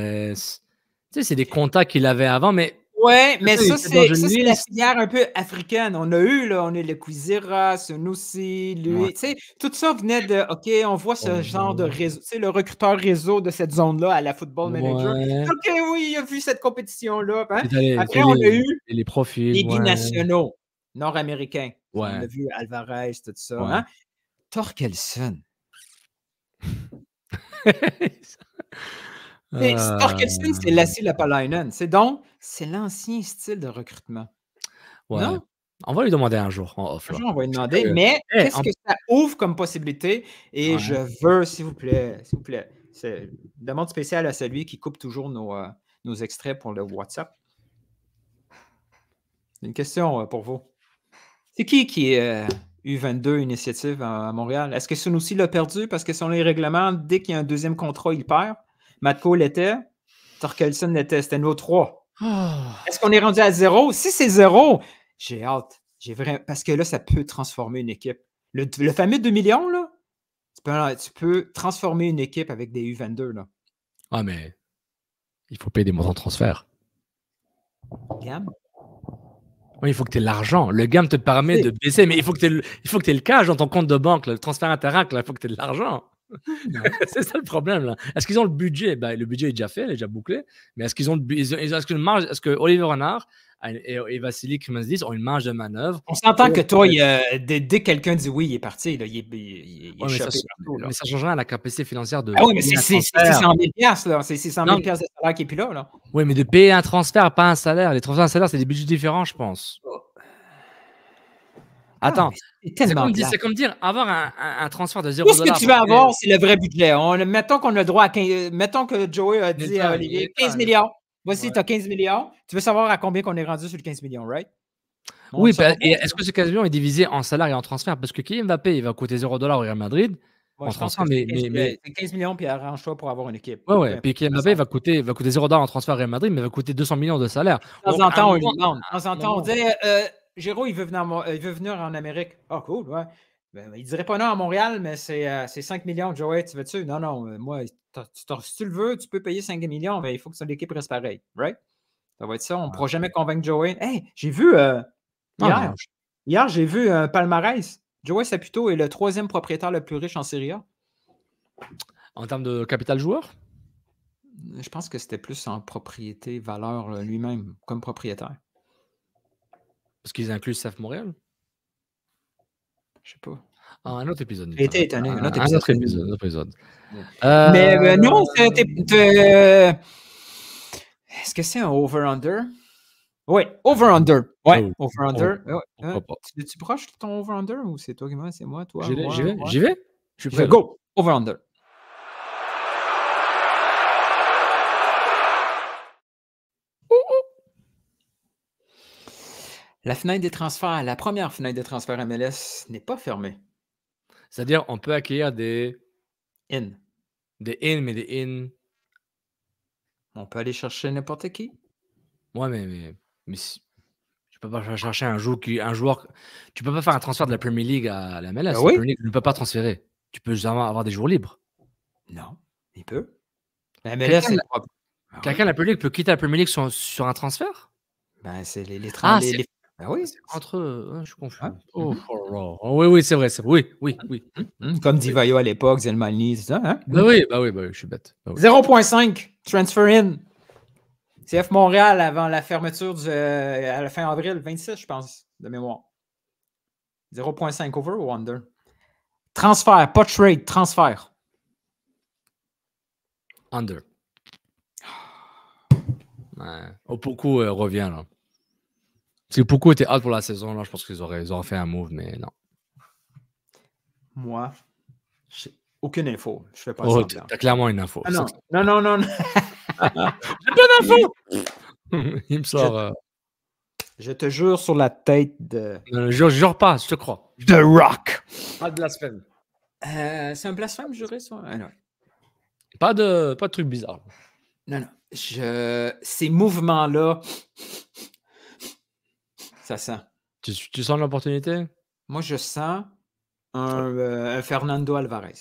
Tu sais, c'est des contacts qu'il avait avant, mais... Ouais, mais ça, ça, c'est, ça c'est la filière un peu africaine. On a eu, là, on est le Kwizera, ce Noussi, lui. Ouais. Tu sais, tout ça venait de, OK, on voit ce ouais. genre de réseau, tu sais, le recruteur réseau de cette zone-là à la Football Manager. Ouais. OK, oui, il a vu cette compétition-là. Hein? Allé, Après, on les, a eu les profils, les ouais. nationaux nord-américains. Ouais. On a vu Alvarez, tout ça. Ouais. Hein? Torkelson. Mais euh... Torkelson, c'est Lassi Lapalainen. C'est donc, c'est l'ancien style de recrutement. Ouais. Non? On va lui demander un jour en off. Un jour, on va lui demander, que... mais hey, qu'est-ce en... que ça ouvre comme possibilité? Et ouais. je veux, s'il vous plaît, s'il vous plaît, c'est une demande spéciale à celui qui coupe toujours nos, euh, nos extraits pour le WhatsApp. Une question euh, pour vous. C'est qui qui est euh, U vingt-deux initiative à, à Montréal? Est-ce que Sunusi l'a perdu? Parce que selon les règlements, dès qu'il y a un deuxième contrat, il perd. Matko l'était, Torkelson l'était, c'était nos trois. Oh. Est-ce qu'on est rendu à zéro? Si c'est zéro, j'ai hâte. J'ai vraiment... Parce que là, ça peut transformer une équipe. Le, le fameux deux millions, là, Tu peux, tu peux transformer une équipe avec des U vingt-deux, là. Ah, mais il faut payer des montants de transfert. Gam? Oui, il faut que tu aies l'argent. Le G A M te permet de baisser, mais il faut que tu aies le, il faut que tu aies le cash dans ton compte de banque, là, le transfert Interac, là, il faut que tu aies de l'argent. C'est ça le problème, là. Est-ce qu'ils ont le budget? Ben, le budget est déjà fait, il est déjà bouclé. Mais est-ce qu'ils ont le est-ce qu'une marge, est-ce que Olivier Renard et, et Vassili Krimazidis ont une marge de manœuvre? On s'entend que toi, il, euh, dès, dès que quelqu'un dit oui, il est parti. Là, il est, il, il, il ouais, est mais, ça, partout, là. Mais ça changera la capacité financière de. Ah oui, mais c'est six cent mille dollars, là. C'est six cent mille dollars de salaire qui est plus là, là. Oui, mais de payer un transfert, pas un salaire. Les transferts à salaire, c'est des budgets différents, je pense. Oh. Attends, ah, c'est comme, comme dire avoir un, un, un transfert de zéro. Tout ce que tu veux avoir, c'est le vrai budget. On, mettons qu'on a droit à quinze, mettons que Joey a dit à Olivier quinze millions. Voici, ouais. Tu as quinze millions. Tu veux savoir à combien qu'on est rendu sur le quinze millions, right? Bon, oui, bah, est-ce que ce quinze millions est divisé en salaire et en transfert? Parce que Kylian Mbappé, il va coûter zéro dollar au Real Madrid. Ouais, en transfert, mais, mais, mais... quinze millions, puis arrange-toi pour avoir une équipe. Oui, oui. Puis Kylian Mbappé va coûter, va coûter zéro dollar en transfert au Real Madrid, mais il va coûter deux cents millions de salaire. De temps en temps, on lui demande. De temps en temps, on dit. Euh, Géraud, il veut venir en, il veut venir en Amérique. Ah, oh, cool, ouais. Ben, il dirait pas non à Montréal, mais c'est euh, cinq millions. Joey, tu veux-tu? Non, non, moi, si tu le veux, tu peux payer cinq millions, mais il faut que son équipe reste pareille, right? Ça va être ça. On ne pourra jamais convaincre Joey. Hey, j'ai vu, euh, hier, non, hier j'ai vu un palmarès. Joey Saputo est le troisième propriétaire le plus riche en Serie A. En termes de capital joueur? Je pense que c'était plus en propriété, valeur lui-même, comme propriétaire. Parce qu'ils incluent S A F Montréal? Je sais pas. Ah, un autre épisode. J'ai été étonné. Un autre épisode. Un autre épisode. Un autre épisode. Ouais. Euh... Mais euh, non, es... est-ce que c'est un over-under? Oui, over-under. Ouais, over-under. Oh, oh, ouais. oh, tu es-tu proche de ton over-under ou c'est toi qui m'as? C'est moi, toi? J'y vais. J'y vais. Je suis prêt. Go. Over-under. La fenêtre des transferts, la première fenêtre des transferts M L S n'est pas fermée. C'est-à-dire, on peut acquérir des... In. Des in, mais des in... On peut aller chercher n'importe qui. Ouais, mais... mais, mais si... Tu peux pas chercher un joueur, qui, un joueur... Tu peux pas faire un transfert de la Premier League à la M L S. Ben oui. La Premier League ne peut pas transférer. Tu peux justement avoir des joueurs libres. Non, il peut. La M L S... Quelqu'un la... Ah, quelqu ouais. la Premier League peut quitter la Premier League sur, sur un transfert? Ben, c'est les... les, ah, les... Ah oui, entre eux, je suis confus. Hein? Oh, oh, oh, oui, oui, c'est vrai, c'est vrai. Oui, oui, oui. Comme dit Vaio à l'époque, Zelmani, c'est ça, hein? Bah oui, bah oui, bah oui, je suis bête. Bah oui. zéro virgule cinq, transfer in. C F Montréal avant la fermeture du, euh, à la fin avril, vingt-six, je pense, de mémoire. zéro virgule cinq over ou under? Transfert, pas trade, transfert. Under. Ouais. Oh, beaucoup euh, revient, là. Parce que beaucoup étaient hâte pour la saison, là, je pense qu'ils auraient, ils auraient fait un move, mais non. Moi, j'ai aucune info. Je fais pas oh, ça. T'as clairement une info. Ah non. non, non, non, non. J'ai pas d'info. Il me sort. Je, euh... je te jure sur la tête de. Euh, je jure pas, je te crois. The Rock. Pas de blasphème. Euh, C'est un blasphème juré, ça. Ah, non. Pas de, pas de truc bizarre. Non, non. Je... Ces mouvements-là. Ça sent. Tu, tu sens l'opportunité? Moi, je sens un, euh, un Fernando Alvarez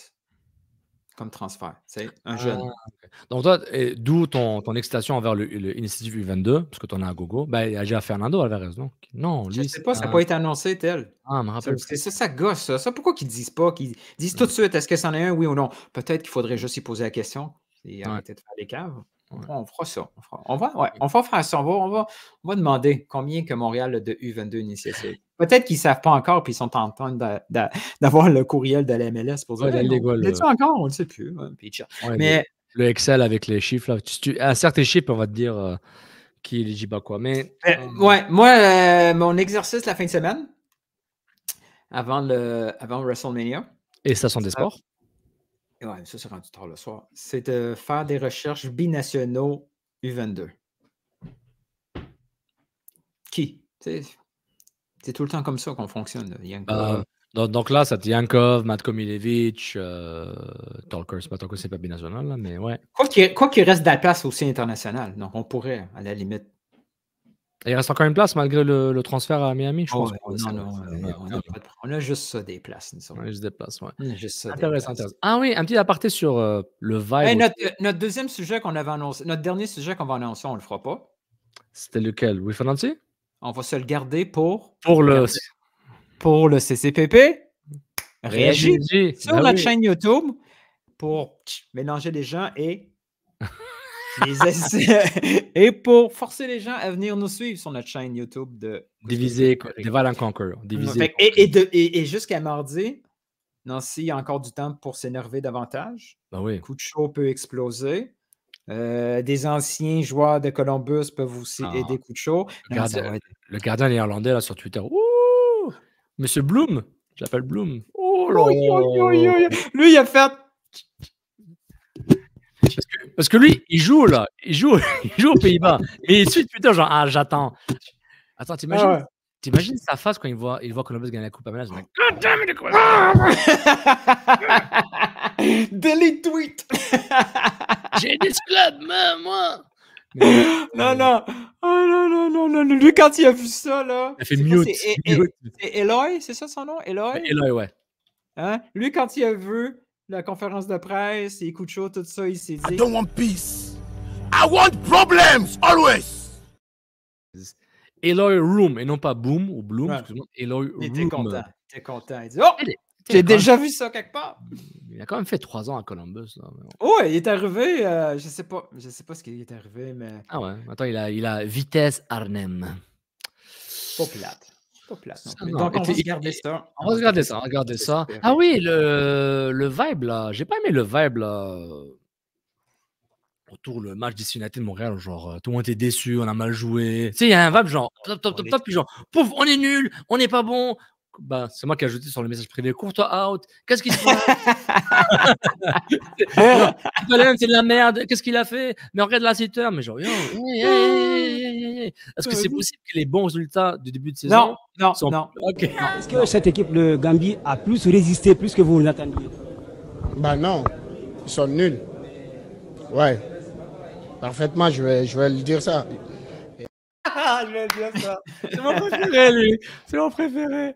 comme transfert. C'est un jeune. Ah, okay. Donc, toi, d'où ton, ton excitation envers l'initiative U vingt-deux, parce que tu en as un gogo. Ben, il y a déjà Fernando Alvarez, non? Non, lui. Je sais pas, ça n'a un... pas été annoncé, tel. Ah, me rappelle. C'est ça, ça gosse, ça. ça pourquoi qu'ils ne disent pas, qu'ils disent tout de suite, est-ce que c'en est un, oui ou non? Peut-être qu'il faudrait juste y poser la question et arrêter ouais. de faire les caves. Ouais. On fera ça. On, fera... on, va, ouais, on va faire ça. On va, on va, on va demander combien que Montréal a de U vingt-deux initiatives. Peut-être qu'ils ne savent pas encore puis ils sont en train d'avoir le courriel de la M L S pour dire ouais, hey, on le... encore, on ne le sait plus. Hein, ouais, mais... Le Excel avec les chiffres. Là. Tu, tu, à certains chiffres, on va te dire euh, qui est éligible à quoi. Mais... Euh, euh... Ouais, moi, euh, mon exercice la fin de semaine, avant, le, avant WrestleMania. Et ça sont des sports. Ouais, ça c'est rendu tard le soir. C'est de faire des recherches binationaux U vingt-deux. Qui? C'est tout le temps comme ça qu'on fonctionne. Euh, donc, donc là, ça te Yankov, Matkomilevic, euh, Talker, c'est pas Talker, c'est pas binational, là, mais ouais. Quoi qu'il, quoi qu'il reste de la place aussi internationale, donc on pourrait, à la limite. Et il reste encore une place malgré le, le transfert à Miami, je oh, pense. Ouais, non, non, non, non, non, on a juste ça des places. Nous on a juste des places, ouais. Juste intéressant, places. Ah oui, un petit aparté sur euh, le vibe. Hey, notre, notre deuxième sujet qu'on avait annoncé, notre dernier sujet qu'on va annoncer, on ne le fera pas. C'était lequel? Louis Fernandes? On va se le garder pour... Pour le... Pour le C C P P. Réagis sur ah, notre oui. chaîne YouTube pour mélanger les gens et... et pour forcer les gens à venir nous suivre sur notre chaîne YouTube de Diviser, Divide and Conquer. Diviser, et, et, de, et, et jusqu'à mardi, Nancy a encore du temps pour s'énerver davantage. Ben oui. Le coup de chaud peut exploser. Euh, des anciens joueurs de Columbus peuvent aussi ah. aider coup de chaud. Le gardien, le gardien néerlandais là, sur Twitter. Ouh! Monsieur Bloom, j'appelle Bloom. Oh, là, oh, oh, oh, oh. Lui, il a fait. Parce que, parce que lui, il joue là, il joue, il joue aux Pays-Bas. Mais ensuite, putain, genre, ah, j'attends. Attends, t'imagines, ah ouais. t'imagines sa face quand il voit, il voit Columbus gagner la Coupe Américaine. Like, God damn it, Columbus! Delete tweet! J'ai dit ce club, même, moi! Mais, non, euh, non, oh, non, non, non, non, non, lui, quand il a vu ça, là. Il a fait mute. C'est Eloy, c'est ça son nom? Eloy? Eloy, ouais. Hein? Lui, quand il a vu la conférence de presse, les coups de chaud, tout ça, il s'est dit... I don't want peace. I want problems, always. Eloy Room, et non pas Boom ou Bloom, ouais. excuse-moi. Eloy Room. Il était content, il était content. Il dit, oh, j'ai déjà vu ça quelque part. Il a quand même fait trois ans à Columbus. Là. Oh, il est arrivé, euh, je sais pas, je sais pas ce qui est arrivé, mais... Ah ouais, attends, il a, il a vitesse Arnhem. Pas plate. Place, non, non. Donc, on, va regarder ça. on va regarder ça. On va regarder ça. Ah oui, le, le vibe là. J'ai pas aimé le vibe là. Autour le match d'ici United de Montréal, genre tout le monde était déçu, on a mal joué. Tu sais, il y a un vibe genre top, top, top, top, puis genre pouf, on est nul, on n'est pas bon. Ben, c'est moi qui ai ajouté sur le message privé, cours-toi out, qu'est-ce qu'il se passe? C'est de la merde, qu'est-ce qu'il a fait? Mais regarde la siteur, mais genre, hey, hey, hey, hey, hey. Est-ce que c'est possible que les bons résultats du début de saison non, non, sont... non. Okay. non. Est-ce que cette équipe de Gambie a plus résisté, plus que vous l'attendiez? Ben non, ils sont nuls. Ouais, parfaitement, je vais, je vais lui dire ça. Ah, je vais dire ça. C'est mon préféré, lui. C'est mon préféré.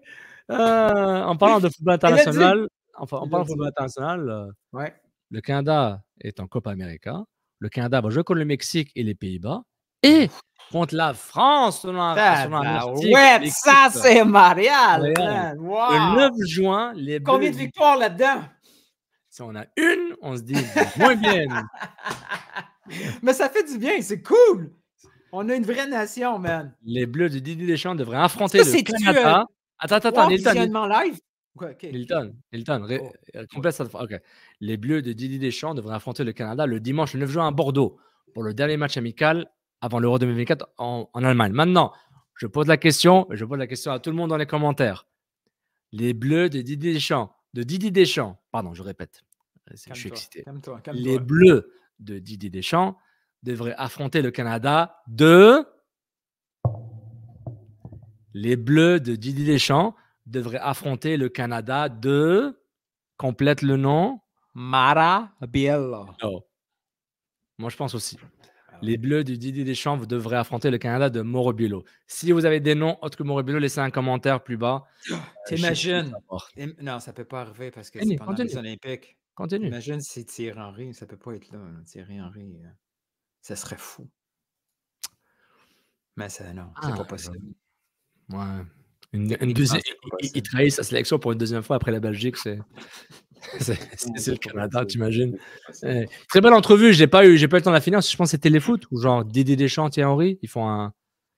Euh, en parlant de football international, enfin, en parlant de football international, euh, ouais. le Canada est en Copa América. Le Canada va jouer contre le Mexique et les Pays-Bas. Et contre la France, selon la, la ouais, ça c'est mariage. Ouais. Wow. Le neuf juin, les combien de victoires là-dedans? Si on a une, on se dit moins bien. Mais ça fait du bien, c'est cool. On a une vraie nation, man. Les Bleus de Didier Deschamps devraient affronter le Canada. Euh... Attends, attends, attends. Visionnement live? Ouais, okay. Hilton, Hilton, ré... oh. complète cette phrase. Okay. Les Bleus de Didier Deschamps devraient affronter le Canada le dimanche le neuf juin à Bordeaux pour le dernier match amical avant l'Euro deux mille vingt-quatre en, en Allemagne. Maintenant, je pose la question, je pose la question à tout le monde dans les commentaires. Les Bleus de Didier Deschamps, de Didier Deschamps, pardon, je répète, je suis excité. Calme-toi, calme-toi. Les Bleus de Didier Deschamps devrait affronter le Canada de... Les Bleus de Didier Deschamps devraient affronter le Canada de... Complète le nom. Marabiello. Oh. Moi, je pense aussi. Les Bleus de Didier Deschamps devraient affronter le Canada de Morobilo. Si vous avez des noms autres que Morobilo, laissez un commentaire plus bas. Euh, T'imagines? Non, ça ne peut pas arriver parce que c'est pendant continue. les Olympiques. Continue. Imagine si Thierry Henry, ça ne peut pas être là. Hein. Thierry Henry... Hein. Ça serait fou. Mais ça, non, c'est ah, pas possible. Ouais. Une, une deuxième, il, il trahit sa sélection pour une deuxième fois après la Belgique. C'est le Canada, t'imagines. Eh, très belle entrevue. J'ai pas eu, j'ai pas eu le temps de la finir. Je pense que c'était les foot ou genre Didier Deschamps et Henry. Ils font un,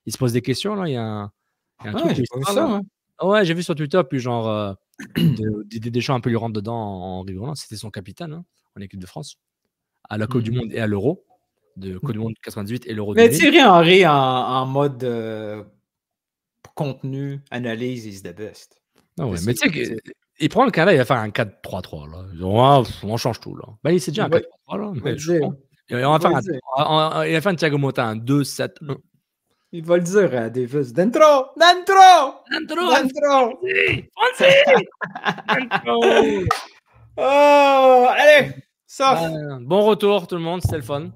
ils se posent des questions là. Il y a un, il y a un ah, truc. Ouais, j'ai vu, hein. oh, ouais, vu sur Twitter puis genre euh, Didier Deschamps un peu lui rentre dedans en rigolant. C'était son capitaine hein, en équipe de France à la Coupe mmh. du Monde et à l'Euro. De Coupe du Monde quatre-vingt-dix-huit et l'Euro deux mille. Mais Thierry Henry en, en mode euh, contenu, analyse is the best. Ah ouais, mais tu sais, il prend le Canada, il va faire un quatre trois trois. Là. Ils disent, ah, on change tout. Là. Ben, il s'est déjà ouais. un quatre trois trois. Là, mais je et on va faire un, on, on, il va faire un Thiago Motta, un deux sept un. Il va le dire à Davis. Dentro! Dentro! Dentro! Dentro! Dentro! Oh! Allez! Sauf! Ben, bon retour, tout le monde. C'était le fun.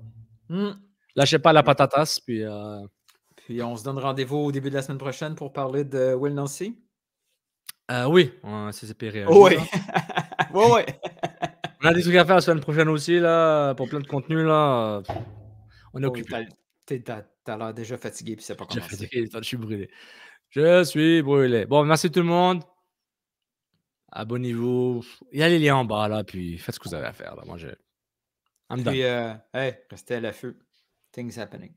Mmh. Lâchez pas la patatas, puis, euh, puis Puis on se donne rendez-vous au début de la semaine prochaine pour parler de Will Nancy. Euh, oui, c'est C P réagit. Oui, oui, oui. On a des trucs à faire la semaine prochaine aussi, là, pour plein de contenu, là. On est occupé. T'as l'air déjà fatigué, puis c'est pas commencé. Fatigué, je suis brûlé. Je suis brûlé. Bon, merci tout le monde. Abonnez-vous. Il y a les liens en bas, là, puis faites ce que vous avez à faire, là. Moi, je... Puis, euh, hey, restez à l'affût. Things happening.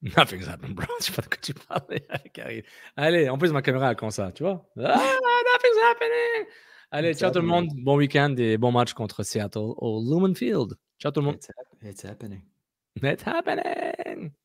Nothing's happening, bro. Je sais pas de quoi tu parles. Allez, en plus, ma caméra a comme ça, tu vois. Ah, nothing's happening. Allez, it's ciao happening. Tout le monde. Bon week-end et bon match contre Seattle au Lumen Field. Ciao tout le monde. It's, it's happening. It's happening.